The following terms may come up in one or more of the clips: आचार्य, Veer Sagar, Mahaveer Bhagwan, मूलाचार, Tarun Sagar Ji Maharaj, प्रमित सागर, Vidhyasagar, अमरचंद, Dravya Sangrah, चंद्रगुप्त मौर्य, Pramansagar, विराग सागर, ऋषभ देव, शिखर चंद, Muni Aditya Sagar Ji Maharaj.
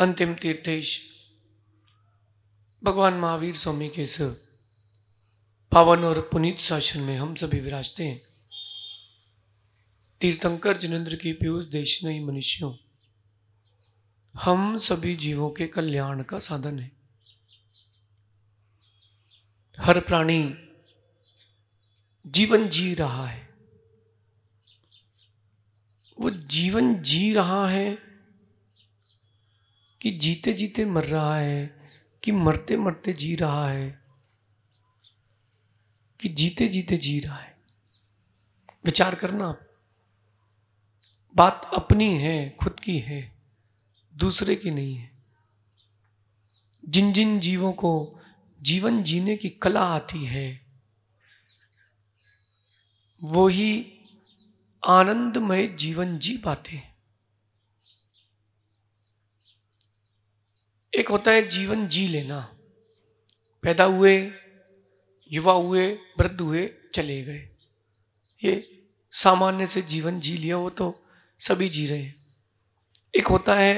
अंतिम तीर्थेश भगवान महावीर स्वामी के इस पावन और पुनीत शासन में हम सभी विराजते हैं। तीर्थंकर जिनेंद्र की पीयूष देश नहीं मनुष्यों, हम सभी जीवों के कल्याण का साधन है। हर प्राणी जीवन जी रहा है, वो जीवन जी रहा है कि जीते जीते मर रहा है, कि मरते मरते जी रहा है, कि जीते जीते जी रहा है। विचार करना, बात अपनी है, खुद की है, दूसरे की नहीं है। जिन जिन जीवों को जीवन जीने की कला आती है, वो ही आनंदमय जीवन जी पाते हैं। एक होता है जीवन जी लेना, पैदा हुए, युवा हुए, वृद्ध हुए, चले गए, ये सामान्य से जीवन जी लिया, वो तो सभी जी रहे हैं। एक होता है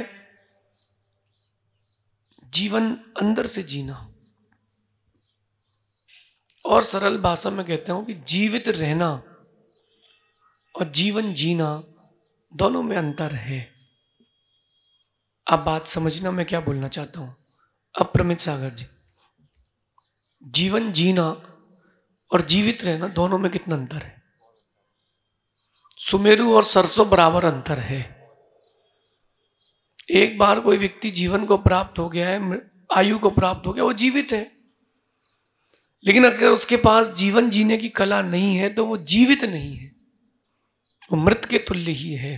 जीवन अंदर से जीना, और सरल भाषा में कहता हूं कि जीवित रहना और जीवन जीना दोनों में अंतर है। अब बात समझना मैं क्या बोलना चाहता हूं। अब प्रमित सागर जी, जीवन जीना और जीवित रहना दोनों में कितना अंतर है? सुमेरु और सरसों बराबर अंतर है। एक बार कोई व्यक्ति जीवन को प्राप्त हो गया है, आयु को प्राप्त हो गया, वो जीवित है, लेकिन अगर उसके पास जीवन जीने की कला नहीं है तो वो जीवित नहीं है, वो मृत के तुल्य ही है।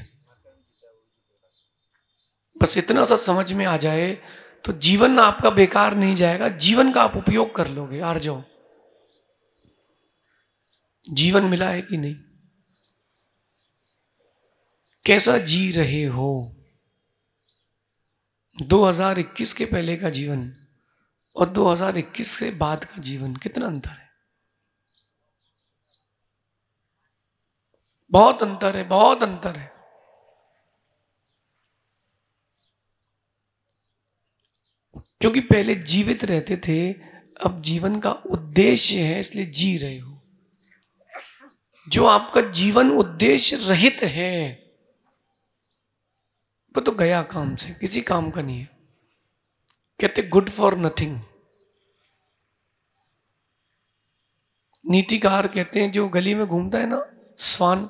बस इतना सा समझ में आ जाए तो जीवन आपका बेकार नहीं जाएगा, जीवन का आप उपयोग कर लोगे। हार जाओ, जीवन मिला है कि नहीं, कैसा जी रहे हो। 2021 के पहले का जीवन और 2021 से बाद का जीवन, कितना अंतर है? बहुत अंतर है, बहुत अंतर है। क्योंकि पहले जीवित रहते थे, अब जीवन का उद्देश्य है इसलिए जी रहे हो। जो आपका जीवन उद्देश्य रहित है वो तो गया काम से, किसी काम का नहीं है। कहते गुड फॉर नथिंग। नीतिकार कहते हैं जो गली में घूमता है ना स्वान,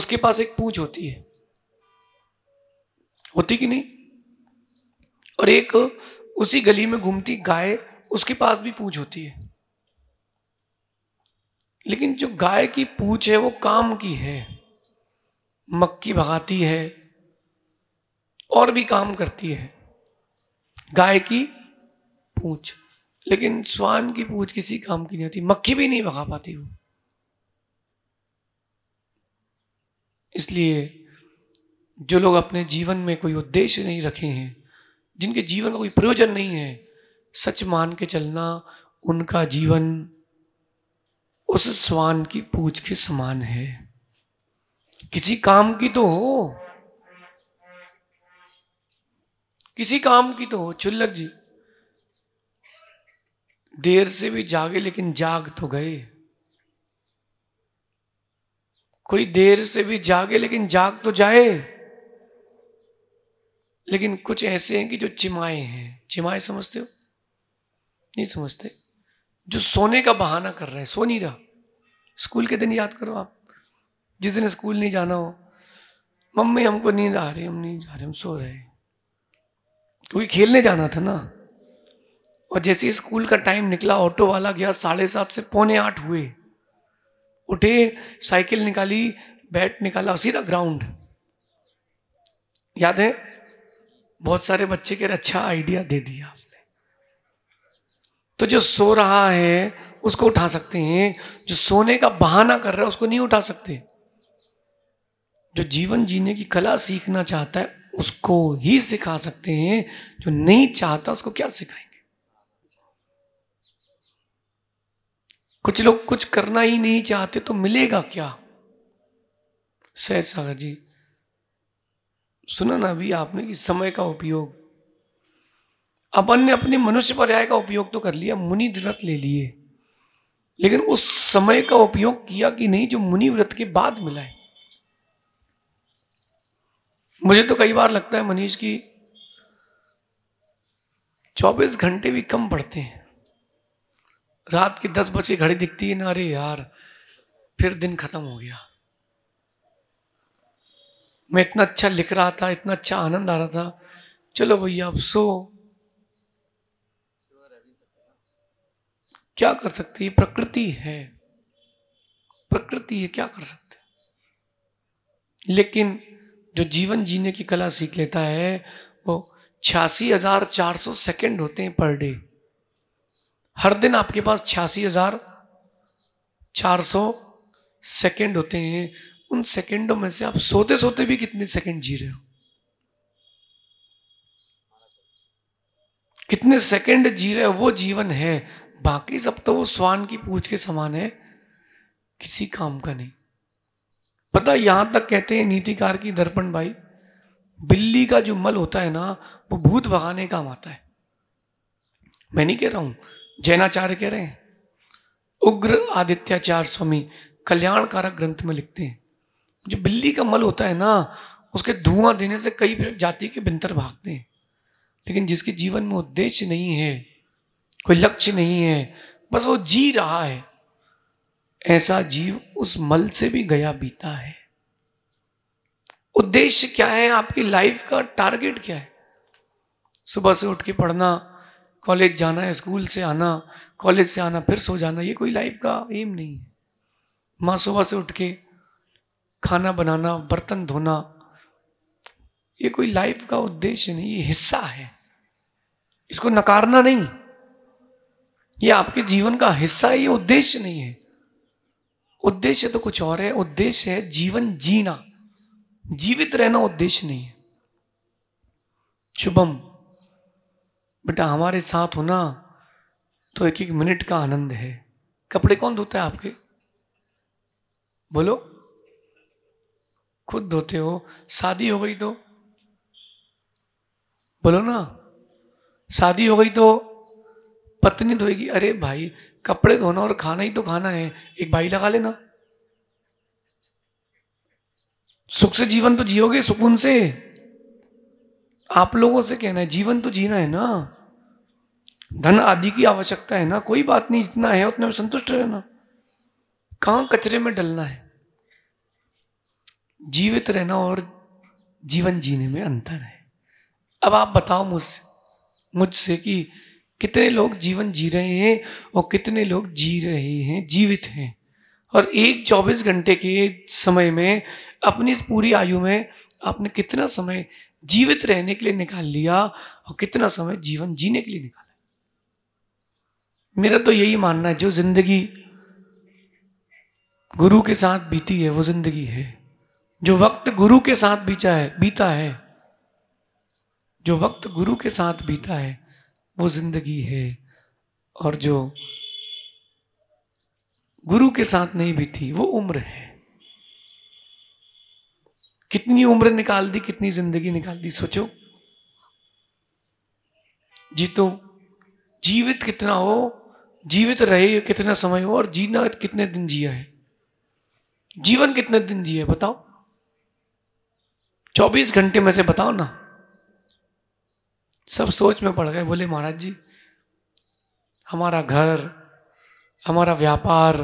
उसके पास एक पूंछ होती है, होती कि नहीं, और एक उसी गली में घूमती गाय, उसके पास भी पूंछ होती है, लेकिन जो गाय की पूंछ है वो काम की है, मक्की भगाती है और भी काम करती है गाय की पूंछ, लेकिन श्वान की पूंछ किसी काम की नहीं होती, मक्खी भी नहीं भगा पाती वो। इसलिए जो लोग अपने जीवन में कोई उद्देश्य नहीं रखे हैं, जिनके जीवन का कोई प्रयोजन नहीं है, सच मान के चलना उनका जीवन उस श्वान की पूंछ के समान है। किसी काम की तो हो, किसी काम की तो हो। चुल्लक जी, देर से भी जागे लेकिन जाग तो गए। कोई देर से भी जागे लेकिन जाग तो जाए, लेकिन कुछ ऐसे हैं कि जो चिमाए हैं। चिमाए समझते हो? नहीं समझते। जो सोने का बहाना कर रहे हैं, सो नहीं रहा। स्कूल के दिन याद करो आप, जिस दिन स्कूल नहीं जाना हो, मम्मी हमको नींद आ रही, हम नहीं जा रहे, हम सो रहे, क्योंकि खेलने जाना था ना। और जैसे ही स्कूल का टाइम निकला, ऑटो वाला गया, 7:30 से 7:45 हुए, उठे, साइकिल निकाली, बैट निकाला, सीधा ग्राउंड। याद है, बहुत सारे बच्चे कह रहे अच्छा आइडिया दे दिया आपने। तो जो सो रहा है उसको उठा सकते हैं, जो सोने का बहाना कर रहा है उसको नहीं उठा सकते। जो जीवन जीने की कला सीखना चाहता है उसको ही सिखा सकते हैं, जो नहीं चाहता उसको क्या सिखाएंगे। कुछ लोग कुछ करना ही नहीं चाहते तो मिलेगा क्या? सहज सागर जी, सुना ना अभी आपने कि समय का उपयोग, अपन ने अपने मनुष्य पर्याय का उपयोग तो कर लिया, मुनि व्रत ले लिए, लेकिन उस समय का उपयोग किया कि नहीं जो मुनि व्रत के बाद मिला है। मुझे तो कई बार लगता है मनीष की 24 घंटे भी कम पड़ते हैं। रात के 10 बजे घड़ी दिखती है ना, अरे यार फिर दिन खत्म हो गया, मैं इतना अच्छा लिख रहा था, इतना अच्छा आनंद आ रहा था, चलो भैया अब सो। क्या कर सकते हैं, प्रकृति है, प्रकृति है, क्या कर सकते। लेकिन जो जीवन जीने की कला सीख लेता है वो 86,400 सेकेंड होते हैं पर डे। हर दिन आपके पास 86,400 सेकेंड होते हैं। उन सेकेंडों में से आप सोते सोते भी कितने सेकेंड जी रहे हो, कितने सेकेंड जी रहे हो, वो जीवन है। बाकी सब तो वो स्वान की पूंछ के समान है, किसी काम का नहीं पता। यहां तक कहते हैं नीतिकार की दर्पण भाई, बिल्ली का जो मल होता है ना वो भूत भगाने काम आता है। मैं नहीं कह रहा हूं, जैनाचार्य कह रहे हैं, उग्र आदित्याचार्य स्वामी कल्याणकारक ग्रंथ में लिखते हैं, जो बिल्ली का मल होता है ना उसके धुआं देने से कई जाति के बिंतर भागते हैं। लेकिन जिसके जीवन में उद्देश्य नहीं है, कोई लक्ष्य नहीं है, बस वो जी रहा है, ऐसा जीव उस मल से भी गया बीता है। उद्देश्य क्या है, आपकी लाइफ का टारगेट क्या है। सुबह से उठ के पढ़ना, कॉलेज जाना है, स्कूल से आना, कॉलेज से आना, फिर सो जाना, ये कोई लाइफ का एम नहीं है। माँ सुबह से उठ के खाना बनाना, बर्तन धोना, ये कोई लाइफ का उद्देश्य नहीं, ये हिस्सा है, इसको नकारना नहीं। ये आपके जीवन का हिस्सा है, ये उद्देश्य नहीं है। उद्देश्य तो कुछ और है, उद्देश्य है जीवन जीना, जीवित रहना उद्देश्य नहीं है। शुभम बेटा हमारे साथ होना तो एक एक मिनट का आनंद है। कपड़े कौन धोता है आपके, बोलो, खुद धोते हो। शादी हो गई तो बोलो ना, शादी हो गई तो पत्नी धोएगी। अरे भाई कपड़े धोना और खाना ही तो खाना है, एक भाई लगा लेना, सुख से जीवन तो जियोगे, सुकून से। आप लोगों से कहना है जीवन तो जीना है ना, धन आदि की आवश्यकता है ना, कोई बात नहीं, जितना है उतने में संतुष्ट रहना, कहां कचरे में डलना है। जीवित रहना और जीवन जीने में अंतर है। अब आप बताओ मुझसे कि कितने लोग जीवन जी रहे हैं और कितने लोग जी रहे हैं, जीवित हैं, और एक 24 घंटे के समय में अपनी इस पूरी आयु में आपने कितना समय जीवित रहने के लिए निकाल लिया और कितना समय जीवन जीने के लिए निकाला। मेरा तो यही मानना है जो जिंदगी गुरु के साथ बीती है वो जिंदगी है, जो वक्त गुरु के साथ बीता है जो वक्त गुरु के साथ बीता है वो जिंदगी है, और जो गुरु के साथ नहीं बीती वो उम्र है। कितनी उम्र निकाल दी, कितनी जिंदगी निकाल दी, सोचो। जीतो, जीवित कितना हो, जीवित रहे कितना समय हो, और जीना कितने दिन जिया है, जीवन कितने दिन जिए, बताओ। 24 घंटे में से बताओ ना। सब सोच में पड़ गए, बोले महाराज जी हमारा घर, हमारा व्यापार,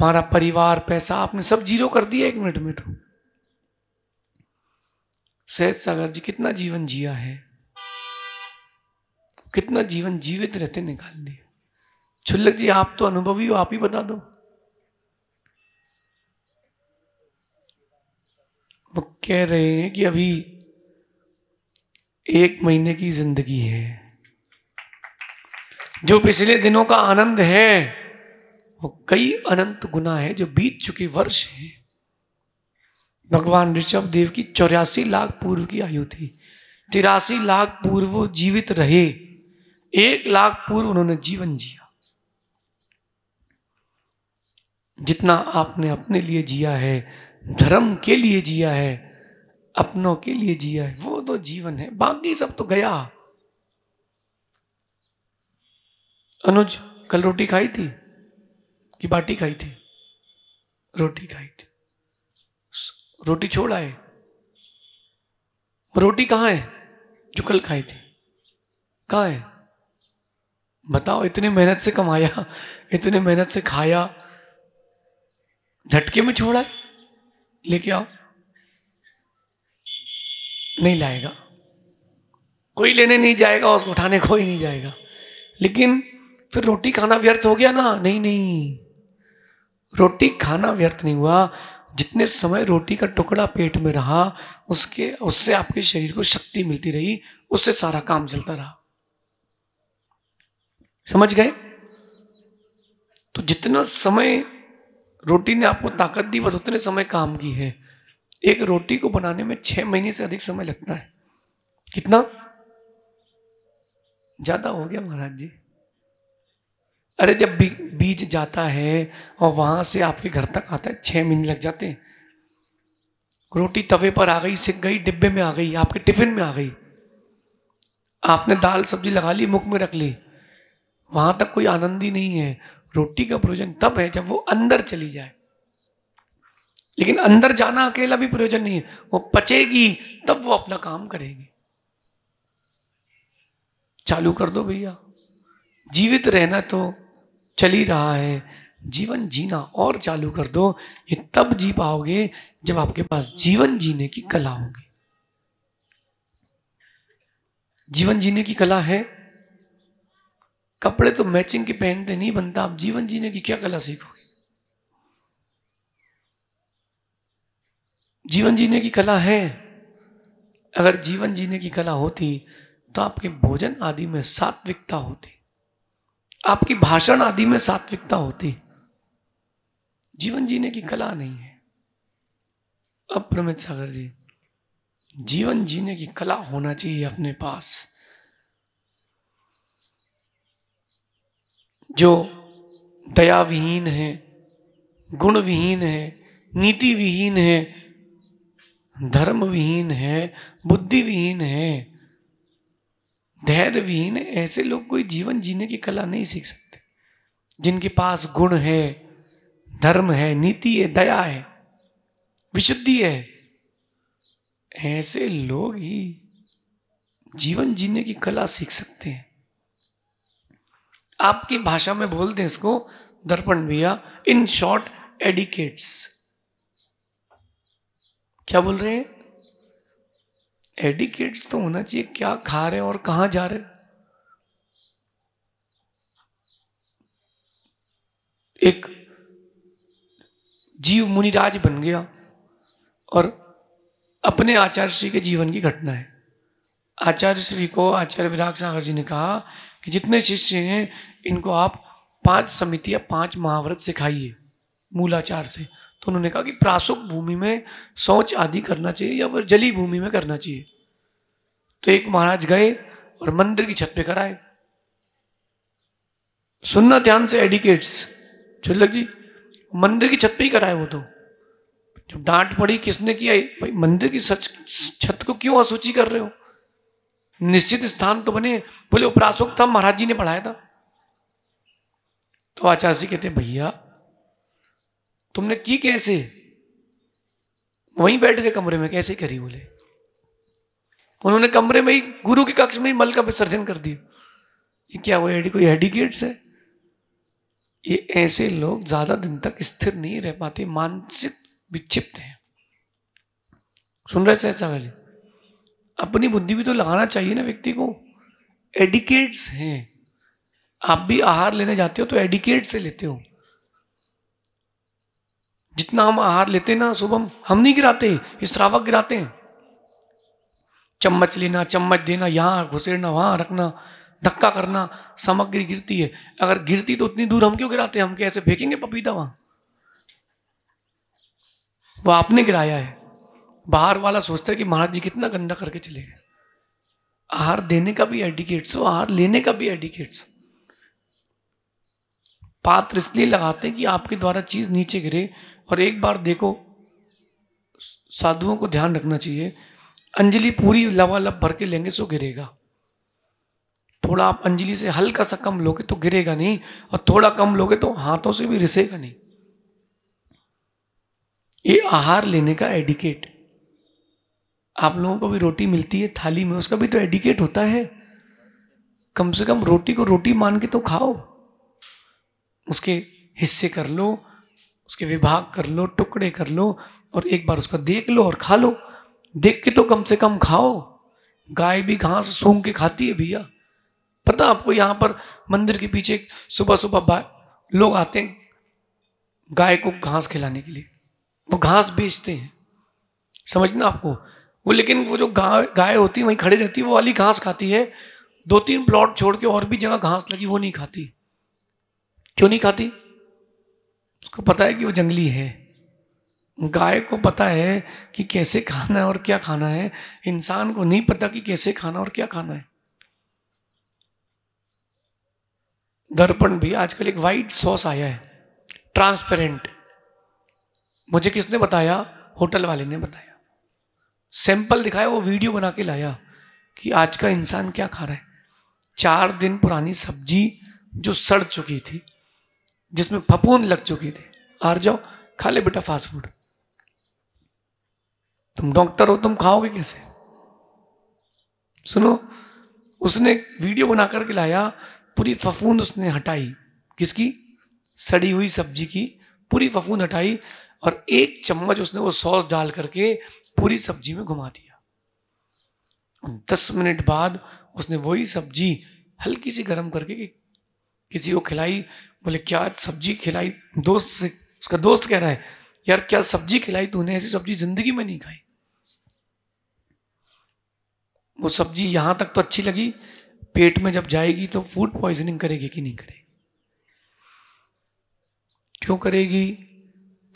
हमारा परिवार, पैसा, आपने सब जीरो कर दिया एक मिनट में। तो सहज सागर जी कितना जीवन जिया है, कितना जीवन जीवित रहते निकाल दिया। छुल्लक जी आप तो अनुभवी हो, आप ही बता दो वो कह रहे हैं कि अभी एक महीने की जिंदगी है, जो पिछले दिनों का आनंद है वो कई अनंत गुना है जो बीत चुके वर्ष है। भगवान ऋषभ देव की 84 लाख पूर्व की आयु थी, 83 लाख पूर्व जीवित रहे, 1 लाख पूर्व उन्होंने जीवन जिया। जितना आपने अपने लिए जिया है, धर्म के लिए जिया है, अपनों के लिए जिया है, वो तो जीवन है, बाकी सब तो गया। अनुज कल रोटी खाई थी कि बाटी खाई थी? रोटी खाई थी, रोटी छोड़ आए। रोटी कहाँ है जो कल खाई थी? कहाँ है बताओ? इतने मेहनत से कमाया, इतने मेहनत से खाया, झटके में छोड़ आए। लेके आओ, नहीं लाएगा, कोई लेने नहीं जाएगा, उसको उठाने कोई नहीं जाएगा। लेकिन फिर रोटी खाना व्यर्थ हो गया ना? नहीं, रोटी खाना व्यर्थ नहीं हुआ। जितने समय रोटी का टुकड़ा पेट में रहा, उससे आपके शरीर को शक्ति मिलती रही, उससे सारा काम चलता रहा। समझ गए? तो जितना समय रोटी ने आपको ताकत दी, बस उतने समय काम की है। एक रोटी को बनाने में 6 महीने से अधिक समय लगता है। कितना ज्यादा हो गया महाराज जी? अरे जब बीज जाता है और वहां से आपके घर तक आता है 6 महीने लग जाते हैं। रोटी तवे पर आ गई, सिक गई, डिब्बे में आ गई, आपके टिफिन में आ गई, आपने दाल सब्जी लगा ली, मुख में रख ली, वहां तक कोई आनंद ही नहीं है। रोटी का प्रयोजन तब है जब वो अंदर चली जाए। लेकिन अंदर जाना अकेला भी प्रयोजन नहीं है, वो पचेगी तब वो अपना काम करेगी। चालू कर दो भैया, जीवित रहना तो चल ही रहा है, जीवन जीना और चालू कर दो। ये तब जी पाओगे जब आपके पास जीवन जीने की कला होगी। जीवन जीने की कला है? कपड़े तो मैचिंग के पहनते नहीं बनता, आप जीवन जीने की क्या कला सीखोगे? जीवन जीने की कला है। अगर जीवन जीने की कला होती तो आपके भोजन आदि में सात्विकता होती, आपकी भाषण आदि में सात्विकता होती। जीवन जीने की कला नहीं है। अब प्रमित सागर जी, जीवन जीने की कला होना चाहिए अपने पास। जो दया विहीन है, गुण विहीन है, नीति विहीन है, धर्म विहीन है, बुद्धि विहीन है, धैर्य विहीन, ऐसे लोग कोई जीवन जीने की कला नहीं सीख सकते। जिनके पास गुण है, धर्म है, नीति है, दया है, विशुद्धि है, ऐसे लोग ही जीवन जीने की कला सीख सकते हैं। आपकी भाषा में बोलते हैं इसको दर्पण भैया, इन शॉर्ट एडिकेट्स। क्या बोल रहे हैं? एडिकेट्स तो होना चाहिए, क्या खा रहे हैं और कहां जा रहे हैं। एक जीव मुनिराज बन गया और अपने आचार्य श्री के जीवन की घटना है। आचार्य श्री को आचार्य विराग सागर जी ने कहा कि जितने शिष्य हैं इनको आप 5 समितियां 5 महाव्रत सिखाइए मूलाचार से। तो उन्होंने कहा कि प्रासुक भूमि में शौच आदि करना चाहिए या फिर जली भूमि में करना चाहिए। तो एक महाराज गए और मंदिर की छत पे कराए। सुनना ध्यान से, एडिकेट्स चुल्लक जी, मंदिर की छत पे ही कराए। वो तो जब डांट पड़ी किसने किया? भाई मंदिर की छत को क्यों अशुचि कर रहे हो? निश्चित स्थान तो बने। बोले उपरासुक था, महाराज जी ने पढ़ाया था। तो आचार्य जी कहते भैया तुमने की कैसे? वहीं बैठ गए कमरे में, कैसे करी? बोले उन्होंने कमरे में ही गुरु के कक्ष में ही मल का विसर्जन कर दिया। ये क्या हुआ? कोई एडिकेट्स है? ये ऐसे लोग ज्यादा दिन तक स्थिर नहीं रह पाते, मानसिक विक्षिप्त हैं। सुन रहे सागर जी, अपनी बुद्धि भी तो लगाना चाहिए ना व्यक्ति को। एडिकेट्स हैं। आप भी आहार लेने जाते हो तो एडिकेट से लेते हो। जितना हम आहार लेते हैं ना, सुबह हम नहीं गिराते, श्रावक गिराते हैं। चम्मच लेना, चम्मच देना, यहाँ घुसेड़ना, वहां रखना, धक्का करना, सामग्री गिरती है। अगर गिरती तो उतनी दूर हम क्यों गिराते? हम कैसे फेंकेंगे पपीता वहां? वो आपने गिराया है। बाहर वाला सोचता है कि महाराज जी कितना गंदा करके चले गए। आहार देने का भी एडिकेट्स हो, आहार लेने का भी एडिकेट्स। पात्र इसलिए लगाते हैं कि आपके द्वारा चीज नीचे गिरे। और एक बार देखो, साधुओं को ध्यान रखना चाहिए, अंजलि पूरी लवालब भर के लेंगे सो गिरेगा। थोड़ा आप अंजलि से हल्का सा कम लोगे तो गिरेगा नहीं, और थोड़ा कम लोगे तो हाथों से भी रिसेगा नहीं। ये आहार लेने का एडिकेट, आप लोगों को भी रोटी मिलती है थाली में, उसका भी तो एडिकेट होता है। कम से कम रोटी को रोटी मान के तो खाओ, उसके हिस्से कर लो, उसके विभाग कर लो, टुकड़े कर लो, और एक बार उसका देख लो और खा लो। देख के तो कम से कम खाओ। गाय भी घास सूंघ के खाती है भैया। पता आपको यहाँ पर मंदिर के पीछे सुबह सुबह लोग आते हैं गाय को घास खिलाने के लिए, वो घास बेचते हैं, समझना आपको वो। लेकिन वो जो गाय होती है वहीं खड़ी रहती है, वो वाली घास खाती है। 2-3 प्लॉट छोड़ के और भी जगह घास लगी, वो नहीं खाती। क्यों नहीं खाती? उसको पता है कि वो जंगली है। गाय को पता है कि कैसे खाना है और क्या खाना है, इंसान को नहीं पता कि कैसे खाना और क्या खाना है। दर्पण भी आजकल एक वाइट सॉस आया है, ट्रांसपेरेंट। मुझे किसने बताया? होटल वाले ने बताया, सैंपल दिखाया, वो वीडियो बना के लाया कि आज का इंसान क्या खा रहा है। 4 दिन पुरानी सब्जी जो सड़ चुकी थी, जिसमें फफूंद लग चुकी थी, आ जाओ खा ले बेटा फास्ट फूड। तुम डॉक्टर हो, तुम खाओगे कैसे? सुनो, उसने वीडियो बना करके लाया, पूरी फफूंद उसने हटाई। किसकी? सड़ी हुई सब्जी की पूरी फफूंद हटाई, और 1 चम्मच उसने वो सॉस डाल करके पूरी सब्जी में घुमा दिया। 10 मिनट बाद उसने वही सब्जी हल्की सी गर्म करके किसी को खिलाई। बोले क्या सब्जी खिलाई? दोस्त से, उसका दोस्त कह रहा है यार क्या सब्जी खिलाई तूने, ऐसी सब्जी जिंदगी में नहीं खाई। वो सब्जी यहां तक तो अच्छी लगी, पेट में जब जाएगी तो फूड पॉइजनिंग करेगी कि नहीं करेगी? क्यों करेगी?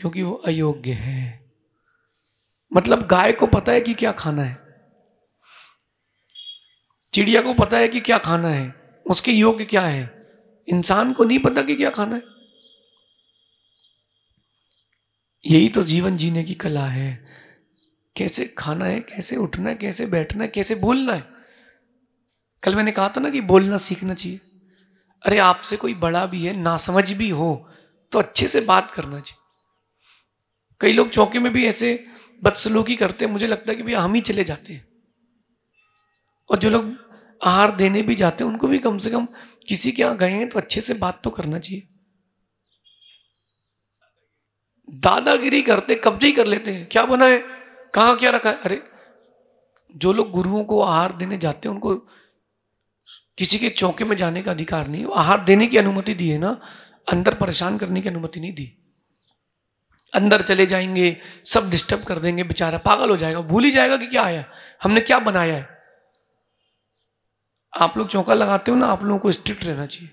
क्योंकि वो अयोग्य है। मतलब गाय को पता है कि क्या खाना है, चिड़िया को पता है कि क्या खाना है, उसके योग्य क्या है। इंसान को नहीं पता कि क्या खाना है। यही तो जीवन जीने की कला है, कैसे खाना है, कैसे उठना है, कैसे बैठना है, कैसे बोलना है। कल मैंने कहा था ना कि बोलना सीखना चाहिए। अरे आपसे कोई बड़ा भी है, नासमझ भी हो, तो अच्छे से बात करना चाहिए। कई लोग चौके में भी ऐसे बदसलूकी करते हैं, मुझे लगता है कि भैया हम ही चले जाते हैं। और जो लोग आहार देने भी जाते हैं उनको भी कम से कम किसी के यहाँ गए हैं तो अच्छे से बात तो करना चाहिए। दादागिरी करते, कब्जे ही कर लेते हैं, क्या बना है, कहाँ क्या रखा है। अरे जो लोग गुरुओं को आहार देने जाते हैं उनको किसी के चौके में जाने का अधिकार नहीं। आहार देने की अनुमति दी है ना, अंदर परेशान करने की अनुमति नहीं दी। अंदर चले जाएंगे, सब डिस्टर्ब कर देंगे, बेचारा पागल हो जाएगा, भूल ही जाएगा कि क्या आया, हमने क्या बनाया है। आप लोग चौका लगाते हो ना, आप लोगों को स्ट्रिक्ट रहना चाहिए।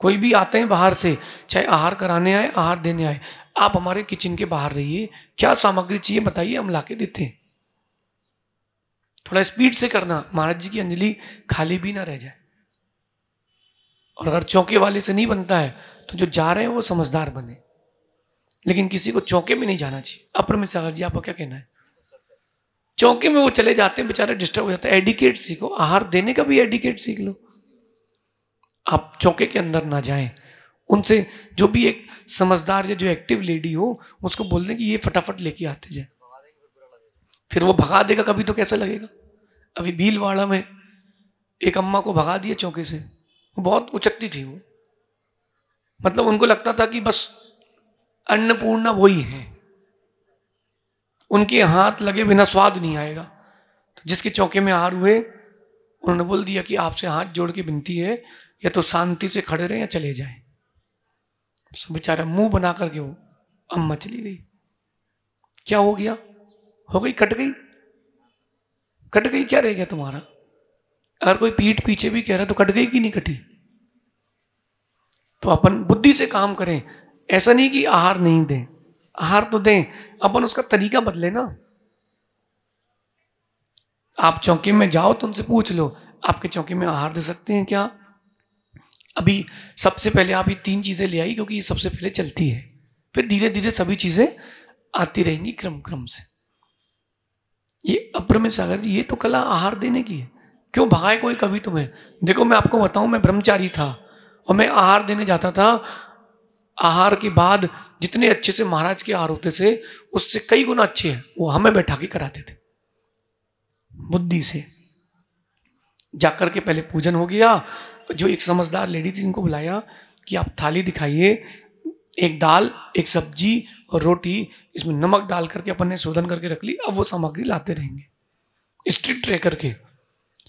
कोई भी आते हैं बाहर से, चाहे आहार कराने आए, आहार देने आए, आप हमारे किचन के बाहर रहिए, क्या सामग्री चाहिए बताइए, हम लाके देते हैं। थोड़ा स्पीड से करना, महाराज जी की अंजलि खाली भी ना रह जाए। और अगर चौके वाले से नहीं बनता है तो जो जा रहे हैं वो समझदार बने, लेकिन किसी को चौके में नहीं जाना चाहिए। अपर में सागर जी आपको क्या कहना है? चौके में वो चले जाते हैं, बेचारे डिस्टर्ब हो जाते हैं। एडिकेट सीखो, आहार देने का भी एडिकेट सीख लो। आप चौके के अंदर ना जाएं, उनसे जो भी एक समझदार या जो एक्टिव लेडी हो उसको बोल दें कि ये फटाफट लेके आते जाए, फिर वो भगा देगा कभी तो कैसा लगेगा। अभी भीलवाड़ा में एक अम्मा को भगा दिया चौके से, बहुत उचकती थी वो, मतलब उनको लगता था कि बस अन्नपूर्णा वही है, उनके हाथ लगे बिना स्वाद नहीं आएगा। तो जिसके चौके में आहार हुए उन्होंने बोल दिया कि आपसे हाथ जोड़ के विनती है, या तो शांति से खड़े रहें या चले जाएं। तो बेचारा मुंह बना करके वो अम्मा चली गई। क्या हो गया? हो गई, कट गई, कट गई। क्या रह गया तुम्हारा? अगर कोई पीठ पीछे भी कह रहा तो कट गई कि नहीं कटी? तो अपन बुद्धि से काम करें, ऐसा नहीं कि आहार नहीं दें, आहार तो दें, अपन उसका तरीका बदले ना। आप चौकी में जाओ तो उनसे पूछ लो आपके चौकी में आहार दे सकते हैं क्या। अभी सबसे पहले आप ये 3 चीजें ले आई, क्योंकि ये सबसे पहले चलती है, फिर धीरे धीरे सभी चीजें आती रहेंगी क्रम क्रम से। ये अप्रमेय सागर जी, ये तो कला आहार देने की है। क्यों भगाए कोई कभी तुम्हें? देखो मैं आपको बताऊं, मैं ब्रह्मचारी था और मैं आहार देने जाता था। आहार के बाद जितने अच्छे से महाराज के आहार होते थे उससे कई गुना अच्छे हैं। वो हमें बैठा के कराते थे बुद्धि से। जाकर के पहले पूजन हो गया। जो एक समझदार लेडी थी उनको बुलाया कि आप थाली दिखाइए, एक दाल, एक सब्जी और रोटी, इसमें नमक डाल करके अपन ने शोधन करके रख ली। अब वो सामग्री लाते रहेंगे स्ट्रिक्ट रह करके।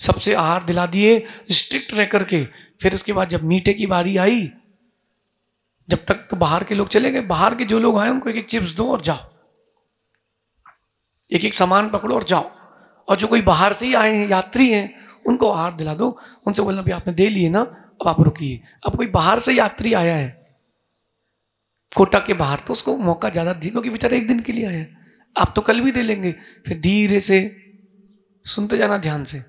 सबसे आहार दिला दिए स्ट्रिक्ट रह करके। फिर उसके बाद जब मीठे की बारी आई, जब तक तो बाहर के लोग चले गए, बाहर के जो लोग आए उनको एक एक चिप्स दो और जाओ, एक एक सामान पकड़ो और जाओ। और जो कोई बाहर से ही आए हैं, यात्री हैं, उनको आहार दिला दो। उनसे बोलना भी आपने दे लिए ना, अब आप रुकिए। अब कोई बाहर से यात्री आया है कोटा के बाहर तो उसको मौका ज़्यादा दी, क्योंकि बेचारा एक दिन के लिए आया है। आप तो कल भी दे लेंगे। फिर धीरे से सुनते जाना ध्यान से।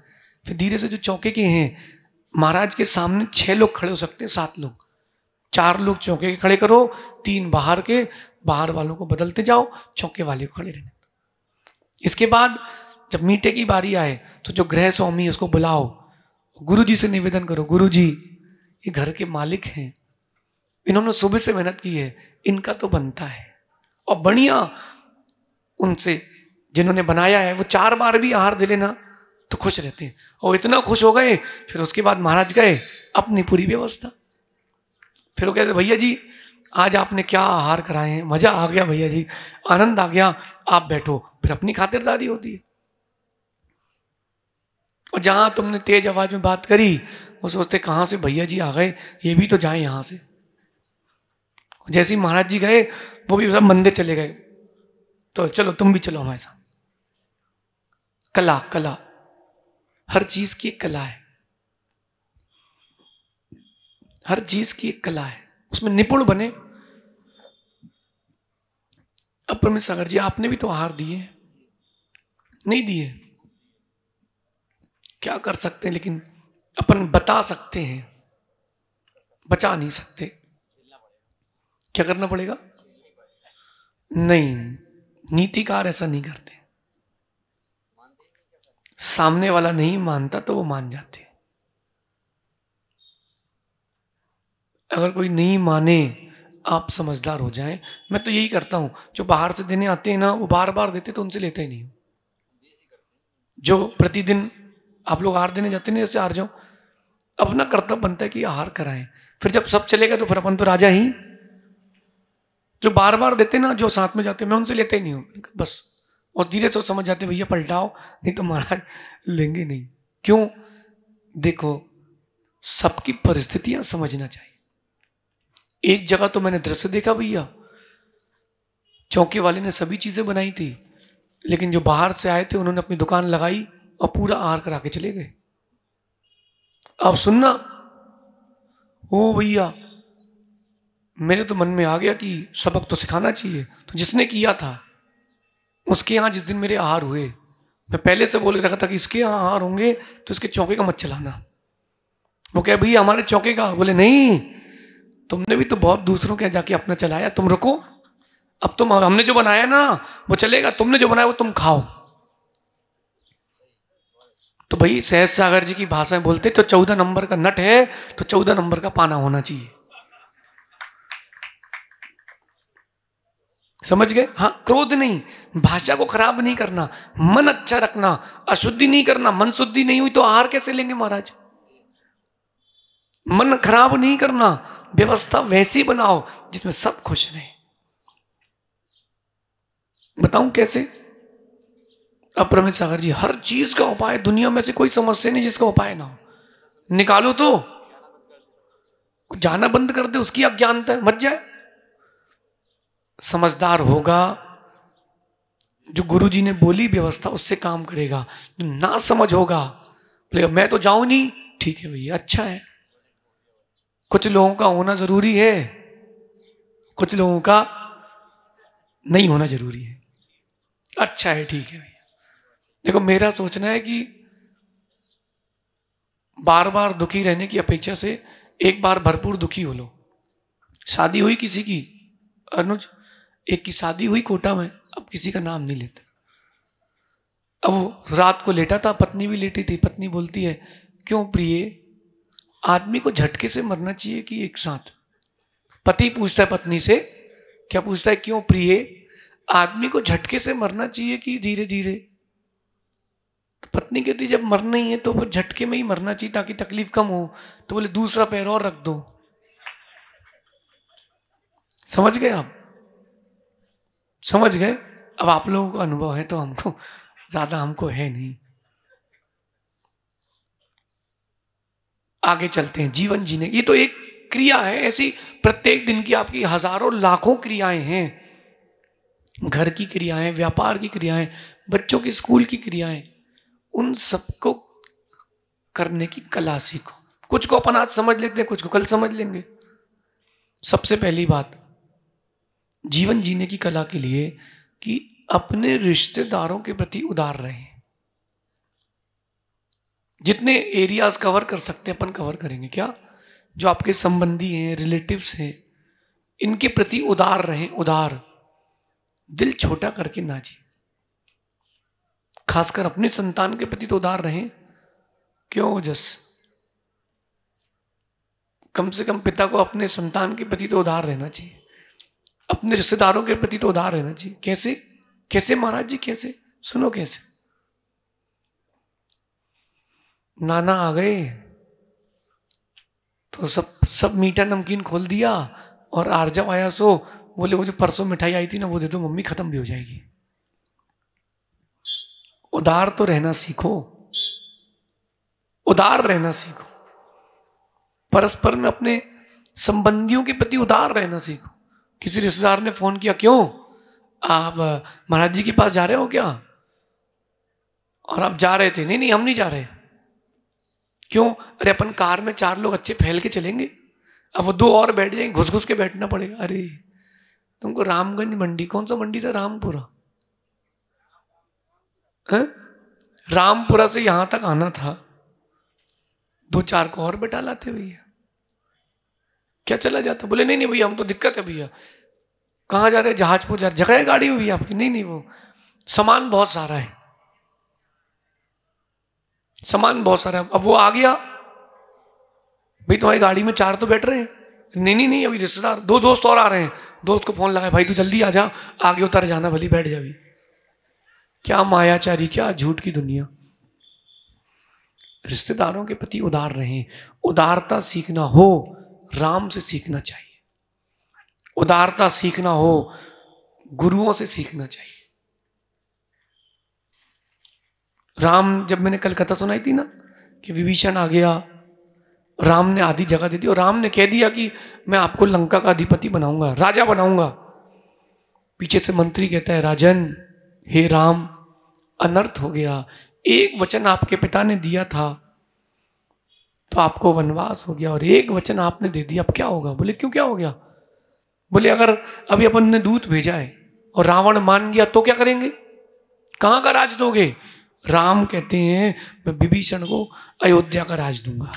फिर धीरे से जो चौके के हैं, महाराज के सामने 6 लोग खड़े हो सकते हैं, 7 लोग, 4 लोग चौके के खड़े करो, 3 बाहर के, बाहर वालों को बदलते जाओ, चौके वाले को खड़े रहने। इसके बाद जब मीठे की बारी आए तो जो गृह स्वामी है उसको बुलाओ, गुरुजी से निवेदन करो, गुरुजी ये घर के मालिक हैं, इन्होंने सुबह से मेहनत की है, इनका तो बनता है। और बढ़िया उनसे जिन्होंने बनाया है वो 4 बार भी आहार दे लेना तो खुश रहते हैं। और इतना खुश हो गए। फिर उसके बाद महाराज गए अपनी पूरी व्यवस्था। फिर वो कहते भैया जी आज आपने क्या आहार कराए हैं, मज़ा आ गया भैया जी, आनंद आ गया, आप बैठो। फिर अपनी खातिरदारी होती है। और जहाँ तुमने तेज आवाज़ में बात करी वो सोचते कहाँ से भैया जी आ गए, ये भी तो जाए यहाँ से। जैसे ही महाराज जी गए वो भी सब मंदिर चले गए तो चलो तुम भी चलो हमारे साथ। कला, कला हर चीज की एक कला है, हर चीज की एक कला है, उसमें निपुण बने। अप्रमेय सागर जी आपने भी तो आहार दिए, नहीं दिए क्या कर सकते हैं, लेकिन अपन बता सकते हैं, बचा नहीं सकते। क्या करना पड़ेगा? नहीं, नीतिकार ऐसा नहीं करते। सामने वाला नहीं मानता तो वो मान जाते। अगर कोई नहीं माने आप समझदार हो जाएं। मैं तो यही करता हूं, जो बाहर से देने आते हैं ना वो बार बार देते तो उनसे लेता ही नहीं। जो प्रतिदिन आप लोग आहार देने जाते हैं जैसे आहार जाओ, अपना कर्तव्य बनता है कि आहार कराएं। फिर जब सब चलेगा तो फिर अपन तो राजा ही। जो बार बार देते ना, जो साथ में जाते, मैं उनसे लेता ही नहीं हूँ बस। और धीरे से समझ जाते भैया पलटाओ नहीं तो महाराज लेंगे नहीं। क्यों? देखो सबकी परिस्थितियां समझना चाहिए। एक जगह तो मैंने दृश्य देखा भैया, चौके वाले ने सभी चीजें बनाई थी, लेकिन जो बाहर से आए थे उन्होंने अपनी दुकान लगाई और पूरा आहार करा के चले गए। आप सुनना, ओ भैया मेरे तो मन में आ गया कि सबक तो सिखाना चाहिए। तो जिसने किया था उसके यहाँ जिस दिन मेरे आहार हुए, मैं पहले से बोल रखा था कि इसके यहाँ आहार होंगे तो इसके चौके का मत चलाना। वो कहे भैया हमारे चौके का, बोले नहीं तुमने भी तो बहुत दूसरों के यहाँ जाके अपना चलाया, तुम रुको, अब तुम, हमने जो बनाया ना वो चलेगा, तुमने जो बनाया वो तुम खाओ। तो भाई सहज सागर जी की भाषा में बोलते तो 14 नंबर का नट है तो 14 नंबर का पाना होना चाहिए। समझ गए? हाँ, क्रोध नहीं, भाषा को खराब नहीं करना, मन अच्छा रखना, अशुद्धि नहीं करना। मन शुद्धि नहीं हुई तो आहार कैसे लेंगे महाराज? मन खराब नहीं करना, व्यवस्था वैसी बनाओ जिसमें सब खुश रहे। बताऊं कैसे? अप्रमेय सागर जी हर चीज का उपाय, दुनिया में से कोई समस्या नहीं जिसका उपाय ना हो। निकालो तो जाना बंद कर दे, उसकी अज्ञानता है, मत जाए। समझदार होगा, जो गुरुजी ने बोली व्यवस्था उससे काम करेगा। जो ना समझ होगा बोलेगा मैं तो जाऊं नहीं, ठीक है भैया अच्छा है। कुछ लोगों का होना जरूरी है, कुछ लोगों का नहीं होना जरूरी है। अच्छा है ठीक है भैया। देखो मेरा सोचना है कि बार बार दुखी रहने की अपेक्षा से एक बार भरपूर दुखी हो लो। शादी हुई किसी की, अनुज एक की शादी हुई कोटा में, अब किसी का नाम नहीं लेते। अब रात को लेटा था, पत्नी भी लेटी थी। पत्नी बोलती है, क्यों प्रिय, आदमी को झटके से मरना चाहिए कि एक साथ? पति पूछता है पत्नी से, क्या पूछता है, क्यों प्रिय, आदमी को झटके से मरना चाहिए कि धीरे धीरे? तो पत्नी कहती, जब मरना ही है तो फिर झटके में ही मरना चाहिए ताकि तकलीफ कम हो। तो बोले, दूसरा पैर और रख दो। समझ गए आप? समझ गए? अब आप लोगों को अनुभव है तो हमको ज्यादा हमको है नहीं। आगे चलते हैं। जीवन जीने, ये तो एक क्रिया है, ऐसी प्रत्येक दिन की आपकी हजारों लाखों क्रियाएं हैं। घर की क्रियाएं, व्यापार की क्रियाएं, बच्चों के स्कूल की क्रियाएं, उन सबको करने की कला सीखो। कुछ को अपन आज समझ लेते हैं, कुछ को कल समझ लेंगे। सबसे पहली बात जीवन जीने की कला के लिए कि अपने रिश्तेदारों के प्रति उदार रहें। जितने एरियाज कवर कर सकते हैं अपन कवर करेंगे। क्या जो आपके संबंधी हैं, रिलेटिव्स हैं, इनके प्रति उदार रहें। उदार, दिल छोटा करके ना जी। खासकर अपने संतान के प्रति तो उदार रहें। क्यों जस, कम से कम पिता को अपने संतान के प्रति तो उदार रहना चाहिए, अपने रिश्तेदारों के प्रति तो उदार रहना चाहिए। कैसे कैसे महाराज जी, कैसे? सुनो कैसे। नाना आ गए तो सब मीठा नमकीन खोल दिया, और आरजब आया सो बोले, वो जो परसों मिठाई आई थी ना वो दे दो मम्मी, खत्म भी हो जाएगी। उदार तो रहना सीखो, उदार रहना सीखो। परस्पर में अपने संबंधियों के प्रति उदार रहना सीखो। किसी रिश्तेदार ने फोन किया, क्यों आप महाराज जी के पास जा रहे हो क्या? और आप जा रहे थे? नहीं नहीं हम नहीं जा रहे। क्यों? अरे अपन कार में चार लोग अच्छे फैल के चलेंगे, अब वो दो और बैठ जाएंगे, घुस घुस के बैठना पड़ेगा। अरे तुमको रामगंज मंडी, कौन सा मंडी था? रामपुरा, हैं? रामपुरा से यहां तक आना था, दो चार को और बैठा लाते भैया, क्या चला जाता? बोले नहीं नहीं भैया, हम तो दिक्कत है भैया। कहाँ जा रहे? जहाजपुर जा रहे। जगह है गाड़ी में भैया आपकी? नहीं नहीं वो सामान बहुत सारा है, सामान बहुत सारा है। अब वो आ गया, भाई तुम्हारी गाड़ी में चार तो बैठ रहे हैं। नहीं नहीं नहीं अभी रिश्तेदार, दो दोस्त और आ रहे हैं। दोस्त को फोन लगाया, भाई तू जल्दी आ जा, आगे उतर जाना, भली बैठ जा। क्या मायाचारी, क्या झूठ की दुनिया। रिश्तेदारों के प्रति उदार रहें। उदारता सीखना हो, राम से सीखना चाहिए। उदारता सीखना हो, गुरुओं से सीखना चाहिए। राम, जब मैंने कल कथा सुनाई थी ना कि विभीषण आ गया, राम ने आधी जगह दे दी, और राम ने कह दिया कि मैं आपको लंका का अधिपति बनाऊंगा, राजा बनाऊंगा। पीछे से मंत्री कहता है, राजन, हे राम, अनर्थ हो गया। एक वचन आपके पिता ने दिया था तो आपको वनवास हो गया, और एक वचन आपने दे दिया, अब क्या होगा? बोले क्यों, क्या हो गया? बोले अगर अभी अपन ने दूत भेजा है और रावण मान गया तो क्या करेंगे? कहाँ का राज दोगे? राम कहते हैं, मैं विभीषण को अयोध्या का राज दूंगा।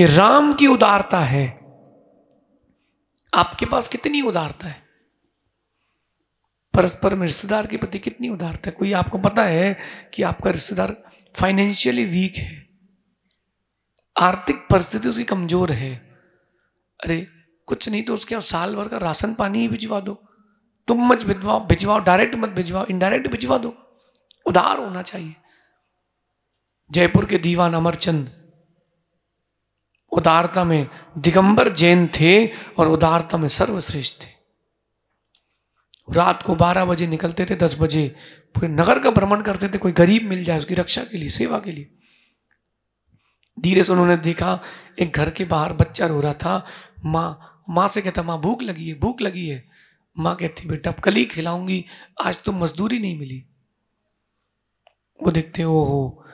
ये राम की उदारता है। आपके पास कितनी उदारता है? परस्पर में रिश्तेदार के प्रति कितनी उदारता है? कोई आपको पता है कि आपका रिश्तेदार फाइनेंशियली वीक है, आर्थिक परिस्थिति उसकी कमजोर है, अरे कुछ नहीं तो उसके यहाँ साल भर का राशन पानी ही भिजवा दो। तुम मत भिजवाओ, डायरेक्ट मत भिजवाओ, इनडायरेक्ट भिजवा दो। उदार होना चाहिए। जयपुर के दीवान अमरचंद उदारता में दिगंबर जैन थे, और उदारता में सर्वश्रेष्ठ थे। रात को 12 बजे निकलते थे, 10 बजे पूरे नगर का भ्रमण करते थे, कोई गरीब मिल जाए उसकी रक्षा के लिए, सेवा के लिए। धीरे से उन्होंने देखा एक घर के बाहर बच्चा रो रहा था। माँ से कहता, माँ भूख लगी है, भूख लगी है। माँ कहती, बेटा अब कल ही खिलाऊंगी, आज तो मजदूरी नहीं मिली। वो देखते, ओहो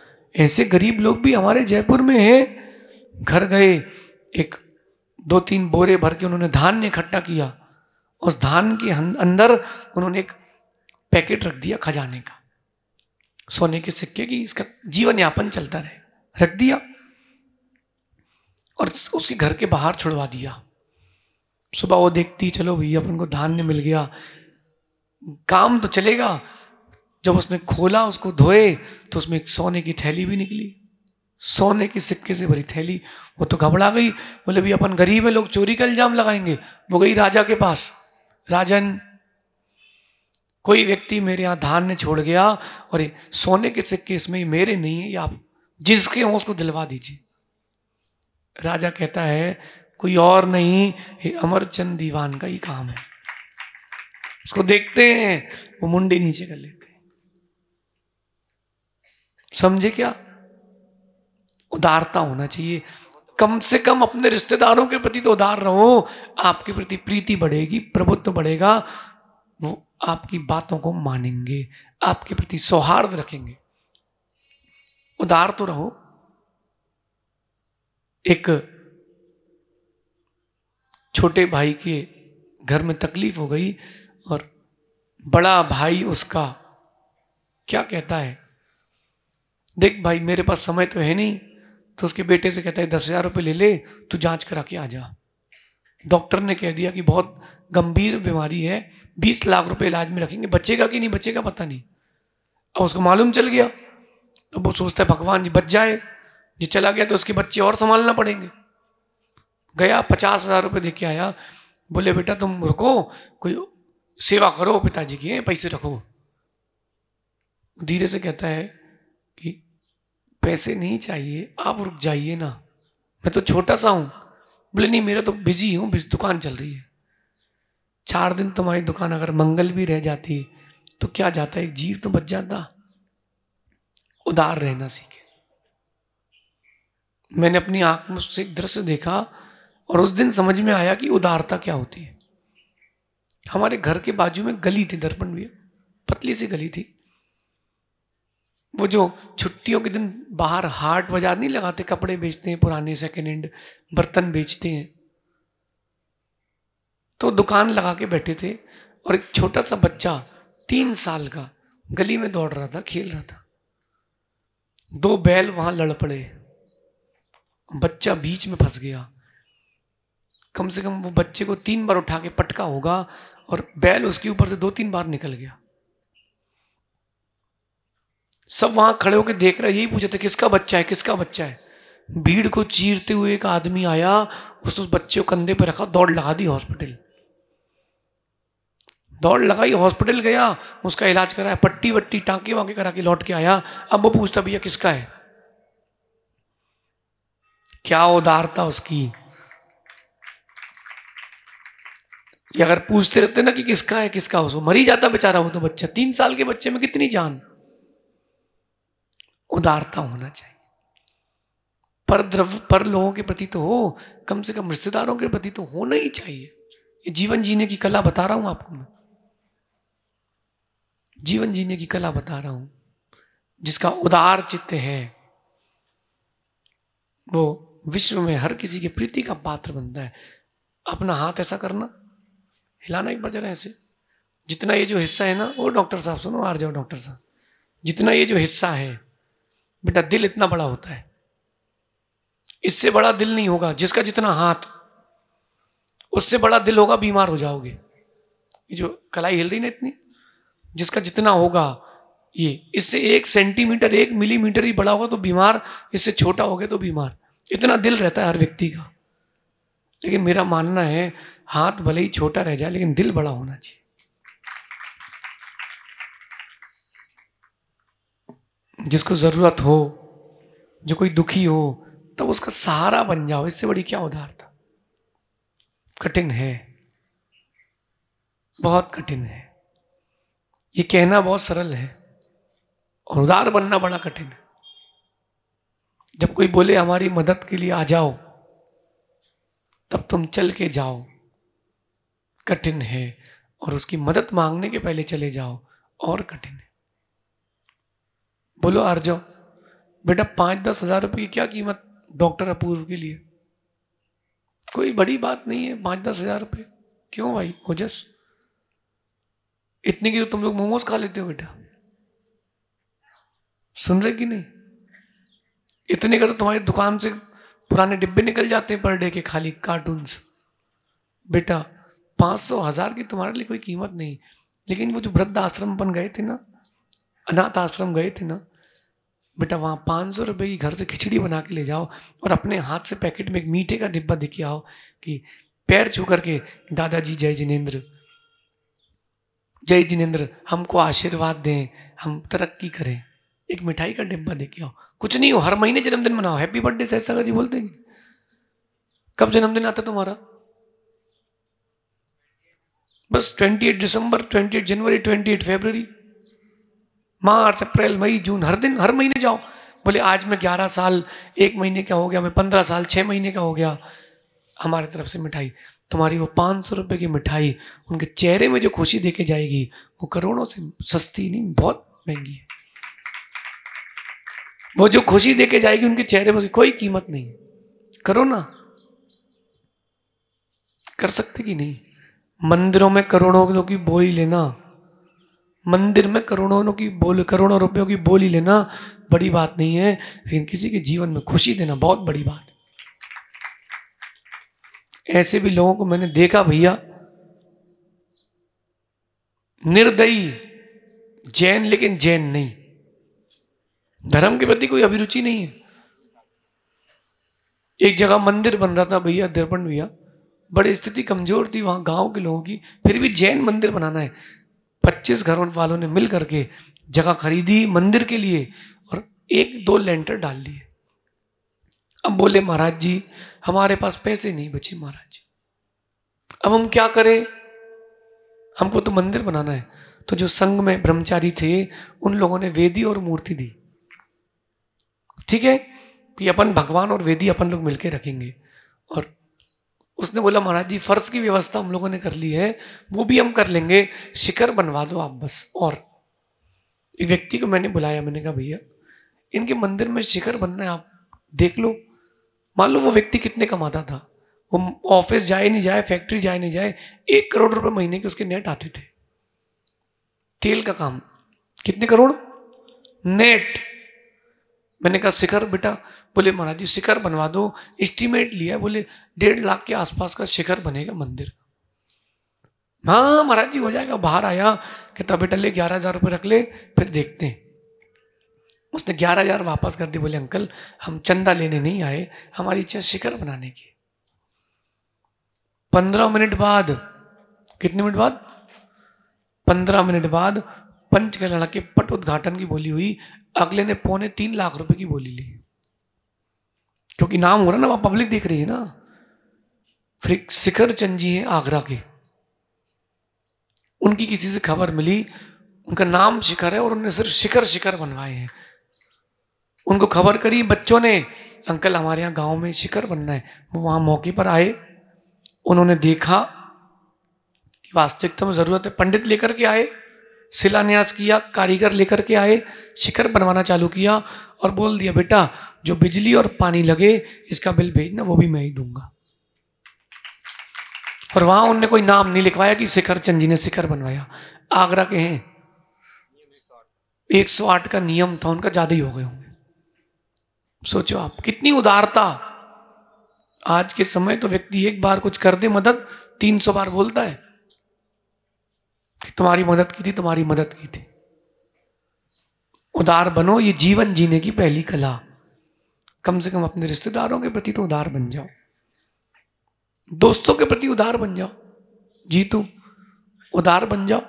ऐसे गरीब लोग भी हमारे जयपुर में हैं। घर गए, एक 2-3 बोरे भर के उन्होंने धान इकट्ठा किया। उस धान के अंदर उन्होंने एक पैकेट रख दिया खजाने का, सोने के सिक्के की, इसका जीवन यापन चलता रहे, रख दिया और उसके घर के बाहर छुड़वा दिया। सुबह वो देखती, चलो भैया अपन को धान ने मिल गया, काम तो चलेगा। जब उसने खोला, उसको धोए, तो उसमें एक सोने की थैली भी निकली, सोने के सिक्के से भरी थैली। वो तो घबरा गई, बोले भी अपन गरीब है, लोग चोरी का इल्जाम लगाएंगे। वो गई राजा के पास, राजन कोई व्यक्ति मेरे यहाँ धान्य छोड़ गया और ये सोने के सिक्के इसमें मेरे नहीं है, ये आप जिसके हों उसको दिलवा दीजिए। राजा कहता है कोई और नहीं, ये अमरचंद दीवान का ही काम है। उसको देखते हैं, वो मुंडी नीचे कर लेते हैं। समझे क्या? उदारता होना चाहिए, कम से कम अपने रिश्तेदारों के प्रति तो उदार रहो, आपके प्रति प्रीति बढ़ेगी, प्रभुत्व बढ़ेगा, वो आपकी बातों को मानेंगे, आपके प्रति सौहार्द रखेंगे। उदार तो रहो। एक छोटे भाई के घर में तकलीफ हो गई और बड़ा भाई उसका क्या कहता है, देख भाई मेरे पास समय तो है नहीं, तो उसके बेटे से कहता है 10,000 रुपये ले ले, तू जांच करा के आ जा। डॉक्टर ने कह दिया कि बहुत गंभीर बीमारी है, 20 लाख रुपए इलाज में रखेंगे, बचेगा कि नहीं बचेगा पता नहीं। अब उसको मालूम चल गया, तो वो सोचता है भगवान जी बच जाए, जी चला गया तो उसके बच्चे और संभालना पड़ेंगे। गया 50,000 रुपये दे के आया, बोले बेटा तुम रुको, कोई सेवा करो पिताजी की, पैसे रखो। धीरे से कहता है कि पैसे नहीं चाहिए, आप रुक जाइए ना, मैं तो छोटा सा हूँ। बोले नहीं मेरा तो बिजी हूँ, दुकान चल रही है। 4 दिन तुम्हारी दुकान अगर मंगल भी रह जाती तो क्या जाता, एक जीव तो बच जाता। उदार रहना सीखे। मैंने अपनी आंख में उससे एक दृश्य देखा और उस दिन समझ में आया कि उदारता क्या होती है। हमारे घर के बाजू में गली थी, दर्पण भी पतली सी गली थी। वो जो छुट्टियों के दिन बाहर हाट बाजार नहीं लगाते, कपड़े बेचते हैं, पुराने सेकेंड हैंड बर्तन बेचते हैं, तो दुकान लगा के बैठे थे और एक छोटा सा बच्चा 3 साल का गली में दौड़ रहा था, खेल रहा था। 2 बैल वहां लड़ पड़े, बच्चा बीच में फंस गया। कम से कम वो बच्चे को 3 बार उठा के पटका होगा और बैल उसके ऊपर से 2-3 बार निकल गया। सब वहां खड़े होकर देख रहे, यही पूछे थे किसका बच्चा है, किसका बच्चा है। भीड़ को चीरते हुए एक आदमी आया, उसने उस बच्चे को कंधे पर रखा, दौड़ लगा दी हॉस्पिटल। दौड़ लगाई, हॉस्पिटल गया, उसका इलाज कराया, पट्टी वट्टी टाँके वाँके करा के लौट के आया। अब वो पूछता भैया किसका है। क्या उदारता उसकी। ये अगर पूछते रहते ना कि किसका है किसका, उसको मरी जाता बेचारा। वो तो बच्चा 3 साल के बच्चे में कितनी जान। उदारता होना चाहिए। पर लोगों के प्रति तो हो, कम से कम रिश्तेदारों के प्रति तो होना ही चाहिए। ये जीवन जीने की कला बता रहा हूं आपको मैं, जीवन जीने की कला बता रहा हूं। जिसका उदार चित्त है वो विश्व में हर किसी के प्रीति का पात्र बनता है। अपना हाथ ऐसा करना, हिलाना एक बार जरा ऐसे, जितना ये जो हिस्सा है ना, वो डॉक्टर साहब सुनो, आ जाओ डॉक्टर साहब, जितना ये जो हिस्सा है बेटा, दिल इतना बड़ा होता है, इससे बड़ा दिल नहीं होगा। जिसका जितना हाथ, उससे बड़ा दिल होगा बीमार हो जाओगे। ये जो कलाई हिल रही ना इतनी, जिसका जितना होगा, ये इससे 1 सेंटीमीटर 1 मिलीमीटर ही बड़ा होगा तो बीमार, इससे छोटा हो गया तो बीमार। इतना दिल रहता है हर व्यक्ति का। लेकिन मेरा मानना है हाथ भले ही छोटा रह जाए, लेकिन दिल बड़ा होना चाहिए। जिसको जरूरत हो, जो कोई दुखी हो, तब उसका सहारा बन जाओ। इससे बड़ी क्या उदारता। कठिन है, बहुत कठिन है। ये कहना बहुत सरल है और उदार बनना बड़ा कठिन है। जब कोई बोले हमारी मदद के लिए आ जाओ, तब तुम चल के जाओ। कठिन है, और उसकी मदद मांगने के पहले चले जाओ और कठिन है। बोलो आ जाओ बेटा, 5-10 हज़ार रुपये की क्या कीमत डॉक्टर अपूर्व के लिए, कोई बड़ी बात नहीं है। 5-10 हज़ार रुपये क्यों भाई ओजस, इतने की तो तुम लोग मोमोज खा लेते हो बेटा। सुन रहे कि नहीं, इतने का तो तुम्हारी दुकान से पुराने डिब्बे निकल जाते हैं पर डे के, खाली कार्टून्स। बेटा 500-1000 की तुम्हारे लिए कोई कीमत नहीं। लेकिन वो जो वृद्ध आश्रम बन गए थे ना, अनाथ आश्रम गए थे ना बेटा, वहाँ 500 रुपये की घर से खिचड़ी बना के ले जाओ और अपने हाथ से पैकेट में एक मीठे का डिब्बा देके आओ कि पैर छू करके दादाजी जय जिनेंद्र हमको आशीर्वाद दें, हम तरक्की करें। एक मिठाई का डिब्बा देके आओ, कुछ नहीं हो, हर महीने जन्मदिन मनाओ, हैप्पी बर्थडे सह सागर जी बोलते हैं। कब जन्मदिन आता तुम्हारा? बस 28 दिसंबर, 28 जनवरी, 28 फरवरी, मार्च, अप्रैल, मई, जून, हर दिन हर महीने जाओ। बोले आज मैं 11 साल 1 महीने का हो गया, मैं 15 साल 6 महीने का हो गया। हमारे तरफ से मिठाई, तुम्हारी वो 500 रुपये की मिठाई उनके चेहरे में जो खुशी देके जाएगी वो करोड़ों से सस्ती नहीं, बहुत महंगी है। वो जो खुशी देके जाएगी उनके चेहरे में कोई कीमत नहीं। करो ना, कर सकते कि नहीं? मंदिरों में करोड़ों की बोली लेना, मंदिर में करोड़ों रुपयों की बोली लेना बड़ी बात नहीं है, लेकिन किसी के जीवन में खुशी देना बहुत बड़ी बात है। ऐसे भी लोगों को मैंने देखा भैया, निर्दयी जैन, लेकिन जैन नहीं, धर्म के प्रति कोई अभिरुचि नहीं है। एक जगह मंदिर बन रहा था भैया, दर्पण भैया, बड़ी स्थिति कमजोर थी वहां गांव के लोगों की, फिर भी जैन मंदिर बनाना है। 25 घरों वालों ने मिल करके जगह खरीदी मंदिर के लिए और 1-2 लेंटर डाल लिए। अब बोले महाराज जी हमारे पास पैसे नहीं बचे महाराज जी, अब हम क्या करें, हमको तो मंदिर बनाना है। तो जो संघ में ब्रह्मचारी थे उन लोगों ने वेदी और मूर्ति दी, ठीक है कि अपन भगवान और वेदी अपन लोग मिलके रखेंगे। और उसने बोला महाराज जी फर्श की व्यवस्था हम लोगों ने कर ली है, वो भी हम कर लेंगे, शिखर बनवा दो आप बस। और एक व्यक्ति को मैंने बुलाया, मैंने कहा भैया इनके मंदिर में शिखर बनना है, आप देख लो। मान लो वो व्यक्ति कितने कमाता था, वो ऑफिस जाए नहीं जाए, फैक्ट्री जाए नहीं जाए, 1 करोड़ रुपए महीने के उसके नेट आते थे। तेल का काम कितने करोड़ नेट। मैंने कहा शिखर बेटा, बोले महाराज जी शिखर बनवा दो, एस्टीमेट लिया, बोले 1.5 लाख के आसपास का शिखर बनेगा मंदिर। हाँ महाराज जी हो जाएगा। बाहर आया, कहता बेटा ले 11,000 रुपये रख ले फिर देखते हैं। उसने 11,000 वापस कर दी। बोले अंकल हम चंदा लेने नहीं आए, हमारी इच्छा शिखर बनाने की। 15 मिनट बाद, कितने मिनट बाद? 15 मिनट बाद पंच के लड़के पट उद्घाटन की बोली हुई। अगले ने 3.25 लाख रुपए की बोली ली, क्योंकि नाम हो रहा ना, वहां पब्लिक देख रही है ना। फिर शिखर चंद जी हैं आगरा के, उनकी किसी से खबर मिली, उनका नाम शिखर है और उन्होंने सिर्फ शिखर बनवाए हैं। उनको खबर करी बच्चों ने, अंकल हमारे यहाँ गांव में शिखर बनना है। वो वहां मौके पर आए, उन्होंने देखा कि वास्तविकता में जरूरत है। पंडित लेकर के आए, शिलान्यास किया, कारीगर लेकर के आए, शिखर बनवाना चालू किया और बोल दिया बेटा जो बिजली और पानी लगे इसका बिल भेजना, वो भी मैं ही दूंगा। और वहां उनने कोई नाम नहीं लिखवाया कि शिखर चंद जी ने शिखर बनवाया। आगरा के हैं, 108 का नियम था उनका, ज्यादा ही हो गए होंगे। सोचो आप कितनी उदारता। आज के समय तो व्यक्ति एक बार कुछ कर दे मदद, 300 बार बोलता है तुम्हारी मदद की थी, तुम्हारी मदद की थी। उदार बनो, ये जीवन जीने की पहली कला। कम से कम अपने रिश्तेदारों के प्रति तो उदार बन जाओ, दोस्तों के प्रति उदार बन जाओ। जीतू उदार बन जाओ।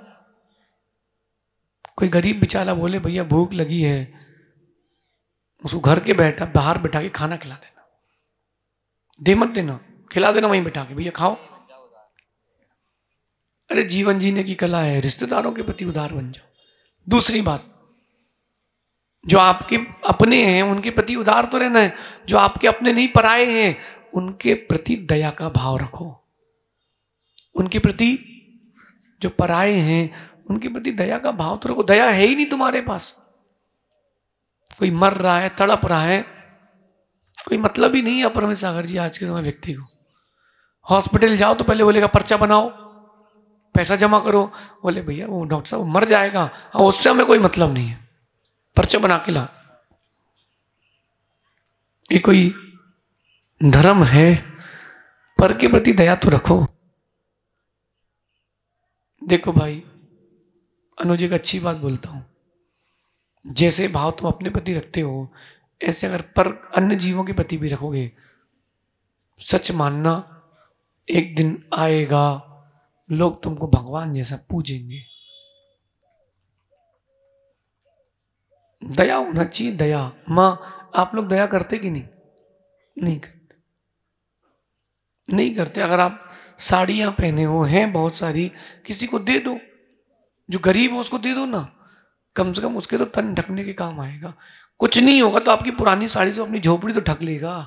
कोई गरीब बेचारा बोले भैया भूख लगी है, उसको घर के बैठा बाहर बैठा के खाना खिला देना, दे मत देना, खिला देना वहीं बैठा के, भैया खाओ। अरे जीवन जीने की कला है, रिश्तेदारों के प्रति उदार बन जाओ। दूसरी बात, जो आपके अपने हैं उनके प्रति उदार तो रहना है, जो आपके अपने नहीं पराए हैं उनके प्रति दया का भाव रखो। उनके प्रति जो पराए हैं उनके प्रति दया का भाव तो रखो। दया है ही नहीं तुम्हारे पास। कोई मर रहा है, तड़प रहा है, कोई मतलब ही नहीं है परमेश्वर सागर जी आज के समय व्यक्ति को। हॉस्पिटल जाओ तो पहले बोलेगा पर्चा बनाओ, पैसा जमा करो। बोले भैया वो डॉक्टर साहब मर जाएगा, उससे हमें कोई मतलब नहीं है, पर्चा बना के ला। ये कोई धर्म है? पर के प्रति दया तो रखो। देखो भाई अनुज एक अच्छी बात बोलता हूं, जैसे भाव तुम अपने प्रति रखते हो ऐसे अगर पर अन्य जीवों के प्रति भी रखोगे, सच मानना एक दिन आएगा लोग तुमको भगवान जैसा पूजेंगे। दया होना चाहिए, दया। माँ, आप लोग दया करते कि नहीं? नहीं करते, नहीं करते। अगर आप साड़ियाँ पहने हो हैं बहुत सारी, किसी को दे दो, जो गरीब हो उसको दे दो ना, कम से कम उसके तो तन ढकने के काम आएगा। कुछ नहीं होगा तो आपकी पुरानी साड़ी से अपनी झोपड़ी तो ढक लेगा,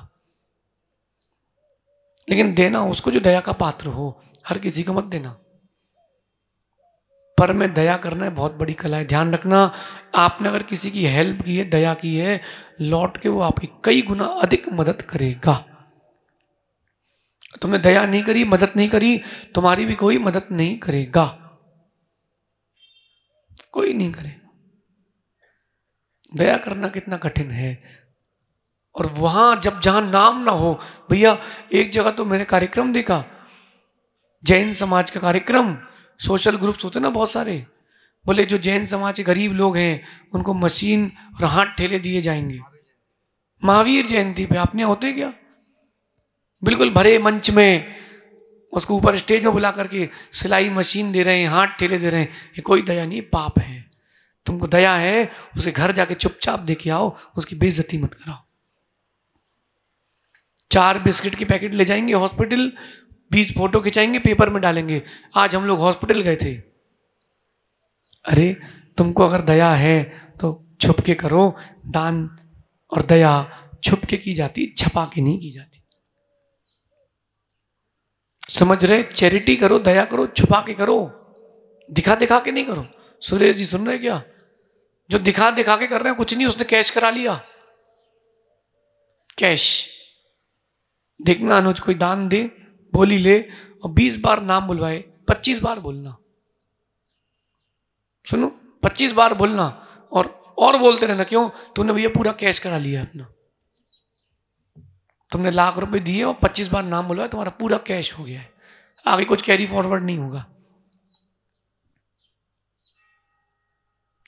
लेकिन देना उसको जो दया का पात्र हो। हर किसी को मत देना, पर में दया करना है, बहुत बड़ी कला है। ध्यान रखना, आपने अगर किसी की हेल्प की है, दया की है, लौट के वो आपकी कई गुना अधिक मदद करेगा। तुमने दया नहीं करी, मदद नहीं करी, तुम्हारी भी कोई मदद नहीं करेगा, कोई नहीं करेगा। दया करना कितना कठिन है। और वहां जब जहां नाम ना हो, भैया एक जगह तो मैंने कार्यक्रम देखा, जैन समाज का कार्यक्रम, सोशल ग्रुप्स होते ना बहुत सारे, बोले जो जैन समाज के गरीब लोग हैं उनको मशीन और हाथ ठेले दिए जाएंगे। महावीर जयंती पे आपने होते क्या, बिल्कुल भरे मंच में उसको ऊपर स्टेज में बुला करके सिलाई मशीन दे रहे हैं, हाथ ठेले दे रहे हैं। ये कोई दया नहीं, पाप है। तुमको दया है, उसे घर जाके चुपचाप देके आओ, उसकी बेइज्जती मत कराओ। 4 बिस्किट के पैकेट ले जाएंगे हॉस्पिटल, 20 फोटो खिंचाएंगे, पेपर में डालेंगे, आज हम लोग हॉस्पिटल गए थे। अरे तुमको अगर दया है तो छुपके करो। दान और दया छुपके की जाती, छपा के नहीं की जाती। समझ रहे? चैरिटी करो, दया करो, छुपा के करो, दिखा दिखा के नहीं करो। सुरेश जी सुन रहे क्या? जो दिखा दिखा के कर रहे हैं कुछ नहीं, उसने कैश करा लिया, कैश। देखना अनुज, कोई दान दे, बोली ले और 20 बार नाम बुलवाए, 25 बार बोलना, सुनो 25 बार बोलना और बोलते रहना। क्यों? तुमने भैया पूरा कैश करा लिया अपना, तुमने लाख रुपए दिए और 25 बार नाम बुलवाया, तुम्हारा पूरा कैश हो गया है, आगे कुछ कैरी फॉरवर्ड नहीं होगा।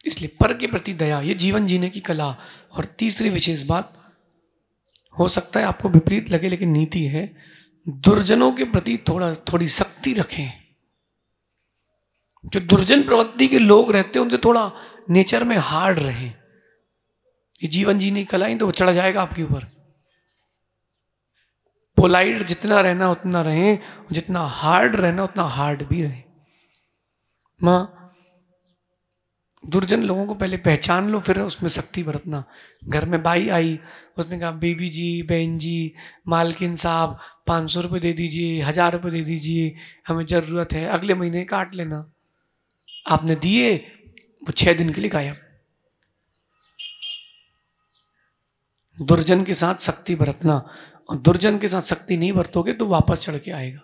इसलिए पर के प्रति दया, ये जीवन जीने की कला। और तीसरी विशेष बात, हो सकता है आपको विपरीत लगे लेकिन नीति है, दुर्जनों के प्रति थोड़ी सख्ती रखें। जो दुर्जन प्रवृत्ति के लोग रहते हैं उनसे थोड़ा नेचर में हार्ड रहें। ये जीवन जीने की कला ही, तो वो चढ़ जाएगा आपके ऊपर। पोलाइट जितना रहना उतना रहें, जितना हार्ड रहना उतना हार्ड भी रहें। माँ, दुर्जन लोगों को पहले पहचान लो, फिर उसमें सख्ती बरतना। घर में बाई आई, उसने कहा बेबी जी, बहन जी, मालकिन साहब 500 रुपये दे दीजिए, 1000 रुपये दे दीजिए, हमें ज़रूरत है, अगले महीने काट लेना। आपने दिए, वो 6 दिन के लिए गायब। दुर्जन के साथ सख्ती बरतना, और दुर्जन के साथ सख्ती नहीं बरतोगे तो वापस चढ़ के आएगा।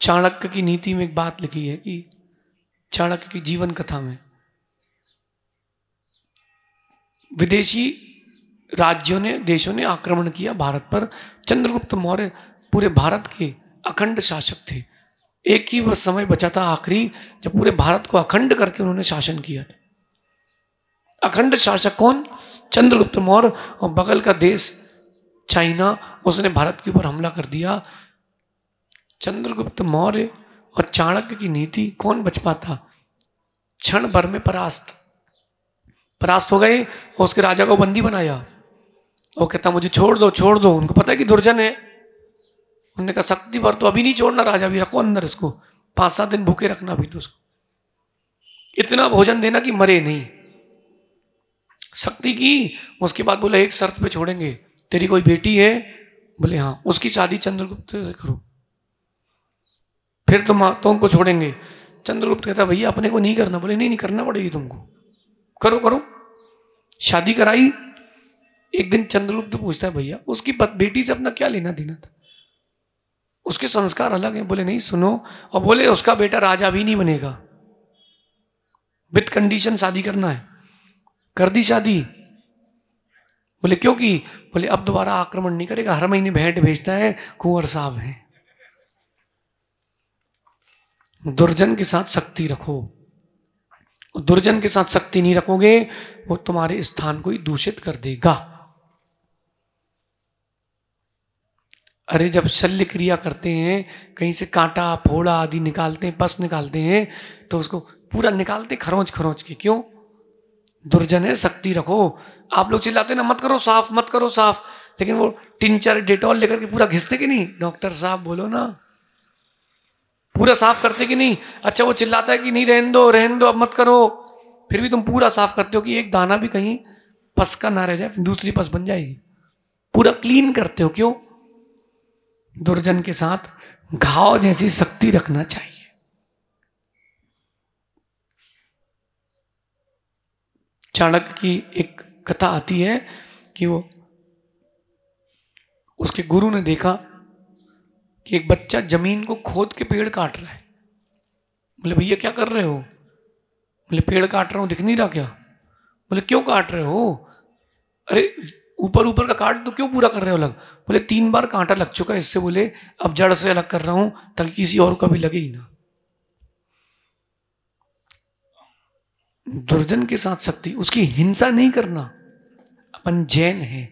चाणक्य की नीति में एक बात लिखी है कि चाणक्य की जीवन कथा में, विदेशी देशों ने आक्रमण किया भारत पर। चंद्रगुप्त मौर्य पूरे भारत के अखंड शासक थे। एक ही बस समय बचा था आखिरी, जब पूरे भारत को अखंड करके उन्होंने शासन किया था। अखंड शासक कौन? चंद्रगुप्त मौर्य। और बगल का देश चाइना, उसने भारत के ऊपर हमला कर दिया। चंद्रगुप्त मौर्य और चाणक्य की नीति, कौन बच पाता? क्षण भर में परास्त हो गए, और उसके राजा को बंदी बनाया। वो कहता मुझे छोड़ दो, छोड़ दो। उनको पता है कि दुर्जन है, उनने कहा सख्ती भर तो अभी नहीं छोड़ना राजा, भी रखो अंदर इसको, 5-7 दिन भूखे रखना भी, तो उसको इतना भोजन देना कि मरे नहीं। सख्ती की। उसके बाद बोला एक शर्त पे छोड़ेंगे, तेरी कोई बेटी है? बोले हाँ। उसकी शादी चंद्रगुप्त से करो, फिर तुम को छोड़ेंगे। चंद्रगुप्त कहता भैया अपने को नहीं करना। बोले नहीं करना पड़ेगी तुमको, करो करो। शादी कराई। एक दिन चंद्रगुप्त पूछता है भैया उसकी बेटी से अपना क्या लेना देना था, उसके संस्कार अलग हैं। बोले नहीं सुनो, और बोले उसका बेटा राजा भी नहीं बनेगा, विद कंडीशन शादी करना है। कर दी शादी। बोले क्योंकि? बोले अब दोबारा आक्रमण नहीं करेगा, हर महीने भेंट भेजता है, कुंवर साहब है। दुर्जन के साथ सख्ती रखो, दुर्जन के साथ शक्ति नहीं रखोगे, वो तुम्हारे स्थान को ही दूषित कर देगा। अरे जब शल्य क्रिया करते हैं, कहीं से कांटा फोड़ा आदि निकालते हैं, पस निकालते हैं, तो उसको पूरा निकालते खरोंच खरोंच के। क्यों? दुर्जन है, शक्ति रखो। आप लोग चिल्लाते ना, मत करो साफ, मत करो साफ, लेकिन वो टिंचर डेटॉल लेकर के पूरा घिसते कि नहीं? डॉक्टर साहब बोलो ना, पूरा साफ करते कि नहीं? अच्छा वो चिल्लाता है कि नहीं रहन दो अब मत करो, फिर भी तुम पूरा साफ करते हो कि एक दाना भी कहीं पस का ना रह जाए, फिर दूसरी पस बन जाएगी। पूरा क्लीन करते हो। क्यों? दुर्जन के साथ घाव जैसी शक्ति रखना चाहिए। चाणक्य की एक कथा आती है कि वो उसके गुरु ने देखा कि एक बच्चा जमीन को खोद के पेड़ काट रहा है। बोले भैया क्या कर रहे हो? बोले पेड़ काट रहा हूं, दिख नहीं रहा क्या? बोले क्यों काट रहे हो? अरे ऊपर ऊपर का काट तो क्यों पूरा कर रहे हो अलग? बोले 3 बार कांटा लग चुका है इससे, बोले अब जड़ से अलग कर रहा हूं ताकि किसी और को भी लगे ही ना। दुर्जन के साथ शक्ति, उसकी हिंसा नहीं करना। अपन जैन है,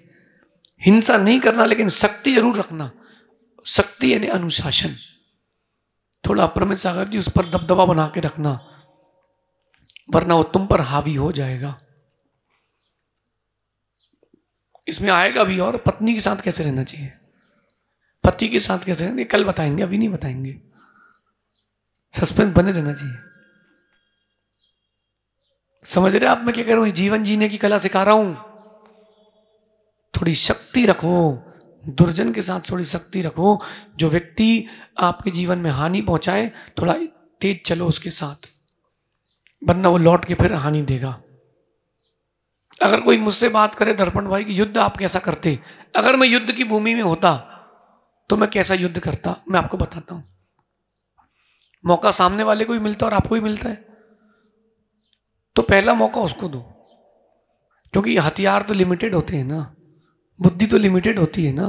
हिंसा नहीं करना लेकिन शक्ति जरूर रखना। शक्ति यानी अनुशासन। थोड़ा प्रमन सागर जी उस पर दबदबा बना के रखना, वरना वो तुम पर हावी हो जाएगा। इसमें आएगा भी। और पत्नी के साथ कैसे रहना चाहिए, पति के साथ कैसे रहना, कल बताएंगे, अभी नहीं बताएंगे। सस्पेंस बने रहना चाहिए। समझ रहे आप मैं क्या कह रहा हूं? जीवन जीने की कला सिखा रहा हूं। थोड़ी शक्ति रखो, दुर्जन के साथ थोड़ी शक्ति रखो। जो व्यक्ति आपके जीवन में हानि पहुंचाए, थोड़ा तेज चलो उसके साथ, वरना वो लौट के फिर हानि देगा। अगर कोई मुझसे बात करे दर्पण भाई कि युद्ध आप कैसा करते, अगर मैं युद्ध की भूमि में होता तो मैं कैसा युद्ध करता, मैं आपको बताता हूं। मौका सामने वाले को ही मिलता और आपको ही मिलता है, तो पहला मौका उसको दो, क्योंकि हथियार तो लिमिटेड होते हैं ना, बुद्धि तो लिमिटेड होती है ना,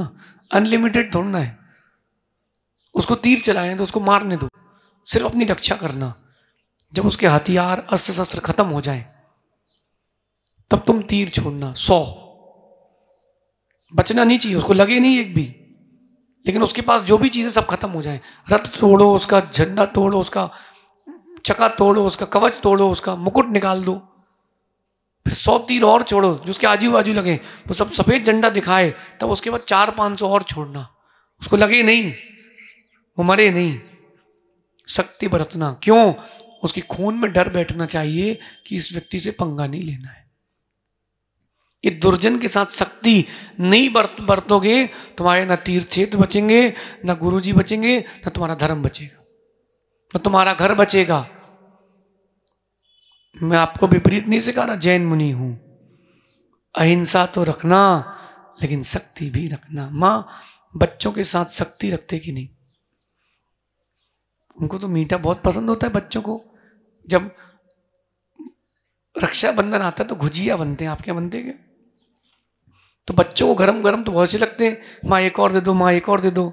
अनलिमिटेड थोड़ा है। उसको तीर चलाएं तो उसको मारने दो, सिर्फ अपनी रक्षा करना। जब उसके हथियार अस्त्र शस्त्र खत्म हो जाए तब तुम तीर छोड़ना। 100 बचना नहीं चाहिए, उसको लगे नहीं एक भी, लेकिन उसके पास जो भी चीजें सब खत्म हो जाए, रथ तोड़ो उसका, झंडा तोड़ो उसका, चका तोड़ो उसका, कवच तोड़ो उसका, मुकुट निकाल दो, फिर 100 तीर और छोड़ो जो उसके आजू बाजू लगे, वो सब सफेद झंडा दिखाए, तब उसके बाद 400-500 और छोड़ना, उसको लगे नहीं, वो मरे नहीं। शक्ति बरतना। क्यों? उसके खून में डर बैठना चाहिए कि इस व्यक्ति से पंगा नहीं लेना है। ये दुर्जन के साथ शक्ति नहीं बरतोगे, तुम्हारे ना तीर्थ क्षेत्र बचेंगे, ना गुरु जी बचेंगे, ना तुम्हारा धर्म बचेगा, तो तुम्हारा घर बचेगा। मैं आपको विपरीत नहीं सिखा रहा, जैन मुनि हूं। अहिंसा तो रखना लेकिन शक्ति भी रखना। मां बच्चों के साथ शक्ति रखते कि नहीं? उनको तो मीठा बहुत पसंद होता है बच्चों को। जब रक्षाबंधन आता है तो गुजिया बनते हैं, आपके बनते क्या? तो बच्चों को गरम गरम तो बहुत से लगते हैं। माँ एक और दे दो, माँ एक और दे दो,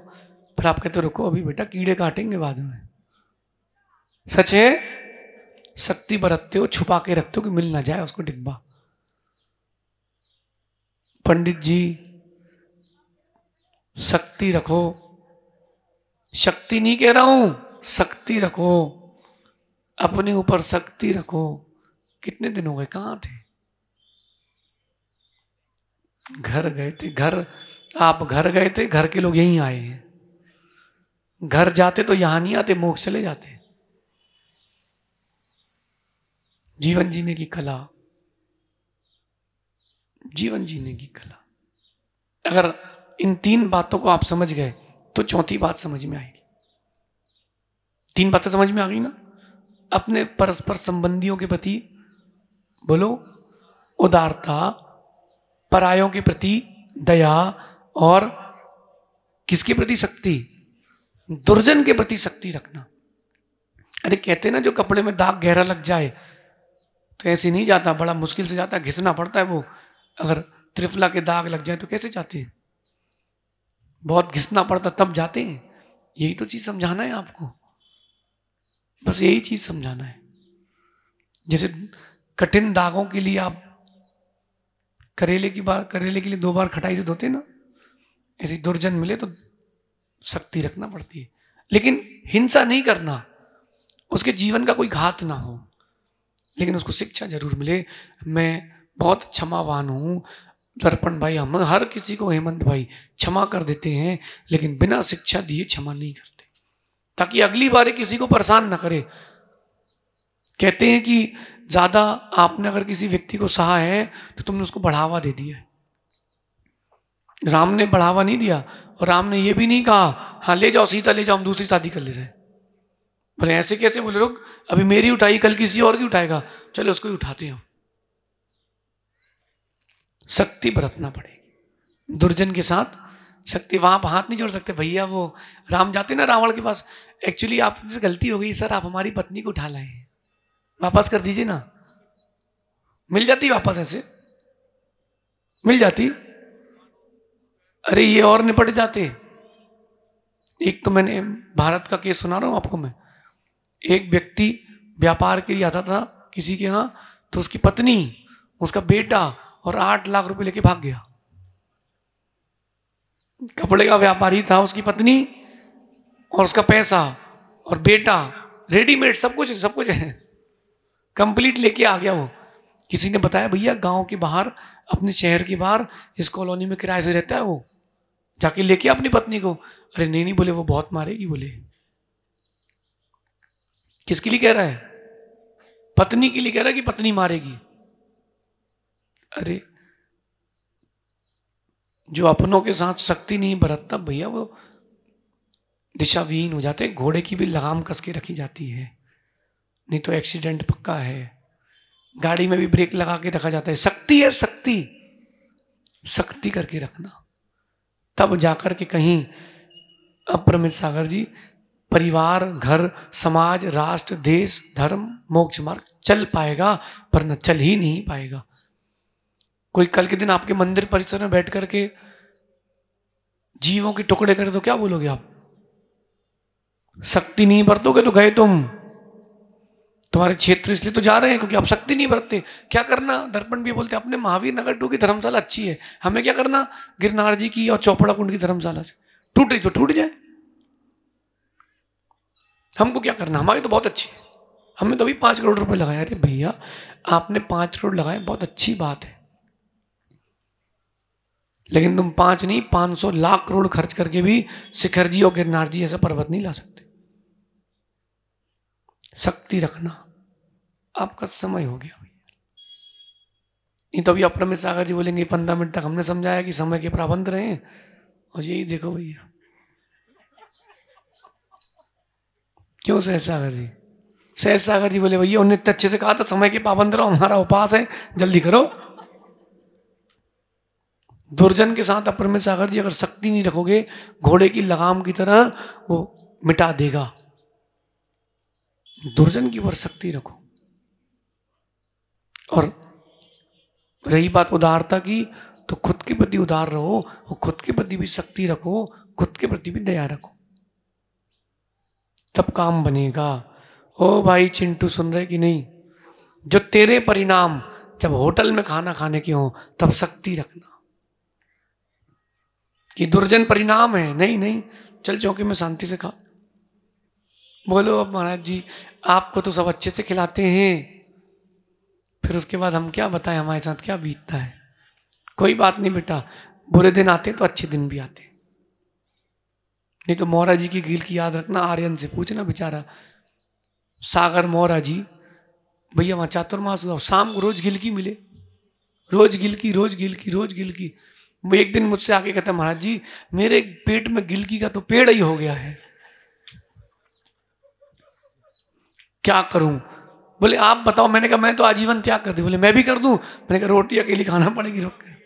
फिर आप कहते रुको अभी बेटा, कीड़े काटेंगे बाद में। सच है, शक्ति बरतते हो, छुपा के रखते हो कि मिल ना जाए उसको डिब्बा। पंडित जी शक्ति रखो, शक्ति नहीं कह रहा हूं, शक्ति रखो, अपने ऊपर शक्ति रखो। कितने दिन हो गए, कहाँ थे? घर गए थे। घर आप घर गए थे, घर के लोग यहीं आए हैं। घर जाते तो यहां नहीं आते, मोक्ष चले जाते। जीवन जीने की कला, जीवन जीने की कला। अगर इन 3 बातों को आप समझ गए तो 4थी बात समझ में आएगी। 3 बातें समझ में आ गई ना? अपने परस्पर संबंधियों के प्रति बोलो उदारता, परायों के प्रति दया, और किसके प्रति शक्ति? दुर्जन के प्रति शक्ति रखना। अरे कहते ना जो कपड़े में दाग गहरा लग जाए तो ऐसे नहीं जाता, बड़ा मुश्किल से जाता है, घिसना पड़ता है वो। अगर त्रिफला के दाग लग जाए तो कैसे जाते हैं? बहुत घिसना पड़ता तब जाते हैं। यही तो चीज समझाना है आपको, बस यही चीज समझाना है। जैसे कठिन दागों के लिए आप करेले के लिए 2 बार खटाई से धोते ना, ऐसी दुर्जन मिले तो शक्ति रखना पड़ती है, लेकिन हिंसा नहीं करना, उसके जीवन का कोई घात ना हो, लेकिन उसको शिक्षा जरूर मिले। मैं बहुत क्षमावान हूँ दर्पण भाई, हम हर किसी को हेमंत भाई क्षमा कर देते हैं, लेकिन बिना शिक्षा दिए क्षमा नहीं करते, ताकि अगली बार किसी को परेशान ना करे। कहते हैं कि ज़्यादा आपने अगर किसी व्यक्ति को सहा है तो तुमने उसको बढ़ावा दे दिया है। राम ने बढ़ावा नहीं दिया, और राम ने ये भी नहीं कहा हाँ ले जाओ सीता ले जाओ, हम दूसरी शादी कर ले रहे हैं। पर ऐसे कैसे बोले लोग, अभी मेरी उठाई कल किसी और की उठाएगा, चलो उसको ही उठाते हैं। शक्ति बरतना पड़ेगी दुर्जन के साथ, शक्ति। वहाँ आप हाथ नहीं जोड़ सकते भैया, वो राम जाते ना रावण के पास, एक्चुअली आपसे गलती हो गई सर, आप हमारी पत्नी को उठा लाए हैं, वापस कर दीजिए ना। मिल जाती वापस, ऐसे मिल जाती, अरे ये और निपट जाते। एक तो मैंने भारत का केस सुना रहा हूँ आपको मैं, एक व्यक्ति व्यापार के लिए आता था किसी के यहाँ, तो उसकी पत्नी, उसका बेटा और 8 लाख रुपए लेके भाग गया। कपड़े का व्यापारी था, उसकी पत्नी और उसका पैसा और बेटा, रेडीमेड सब कुछ है, कंप्लीट लेके आ गया वो। किसी ने बताया भैया गांव के बाहर, अपने शहर के बाहर इस कॉलोनी में किराए से रहता है वो, जाके लेके अपनी पत्नी को। अरे नहीं नहीं बोले, वो बहुत मारेगी बोले। किसके लिए कह रहा है? पत्नी के लिए कह रहा है कि पत्नी मारेगी। अरे जो अपनों के साथ शक्ति नहीं बरतता भैया, वो दिशाविहीन हो जाते। घोड़े की भी लगाम कस के रखी जाती है, नहीं तो एक्सीडेंट पक्का है। गाड़ी में भी ब्रेक लगा के रखा जाता है। शक्ति है, शक्ति, शक्ति करके रखना, तब जाकर के कहीं। अब प्रमित सागर जी, परिवार, घर, समाज, राष्ट्र, देश, धर्म, मोक्ष मार्ग चल पाएगा, पर न चल ही नहीं पाएगा। कोई कल के दिन आपके मंदिर परिसर में बैठ करके जीवों के टुकड़े करे तो क्या बोलोगे आप? शक्ति नहीं बरतोगे तो गए तुम, तुम्हारे क्षेत्र इसलिए तो जा रहे हैं क्योंकि आप शक्ति नहीं बरतते। क्या करना, दर्पण भी बोलते हैं अपने महावीर नगर 2 की धर्मशाला अच्छी है, हमें क्या करना गिरनार जी की और चौपड़ा कुंड की धर्मशाला से, टूट रही तो टूट जाए, हमको क्या करना, हमारी तो बहुत अच्छी है, हमने तो अभी 5 करोड़ रुपए लगाए। अरे भैया आपने 5 करोड़ लगाए, बहुत अच्छी बात है, लेकिन तुम 5 नहीं 500 लाख करोड़ खर्च करके भी शिखर जी और गिरनार जी ऐसा पर्वत नहीं ला सकते। शक्ति रखना, आपका समय हो गया भैया। नहीं तो अभी अप्रमित सागर जी बोलेंगे 15 मिनट तक हमने समझाया कि समय के पाबंद रहे, और यही देखो भैया। क्यों सहज सागर जी? सहज सागर जी बोले भैया उन्होंने इतने अच्छे से कहा था समय के पाबंद रहो, हमारा उपवास है, जल्दी करो। दुर्जन के साथ अप्रमित सागर जी अगर शक्ति नहीं रखोगे, घोड़े की लगाम की तरह वो मिटा देगा। दुर्जन की ओर शक्ति रखो। और रही बात उदारता की, तो खुद के प्रति उदार रहो, और खुद के प्रति भी शक्ति रखो, खुद के प्रति भी दया रखो, तब काम बनेगा। ओ भाई चिंटू सुन रहे कि नहीं, जो तेरे परिणाम जब होटल में खाना खाने के हों तब शक्ति रखना कि दुर्जन परिणाम है। नहीं नहीं, चल चौके में शांति से खा। बोलो अब महाराज जी आपको तो सब अच्छे से खिलाते हैं, फिर उसके बाद हम क्या बताएं हमारे साथ क्या बीतता है। कोई बात नहीं बेटा, बुरे दिन आते तो अच्छे दिन भी आते। नहीं तो मौरा जी की गील की याद रखना, आर्यन से पूछना बेचारा, सागर मौरा जी भैया वहाँ चातुर्मास हुआ, शाम को रोज गिलकी मिले, रोज गिलकी रोज गिलकी रोज गिलकी। वो एक दिन मुझसे आके कहता महाराज जी मेरे पेट में गिलकी का तो पेड़ ही हो गया है, क्या करूं? बोले आप बताओ। मैंने कहा मैं तो आजीवन त्याग कर दी। बोले मैं भी कर दूं? मैंने कहा रोटी अकेली खाना पड़ेगी, रोक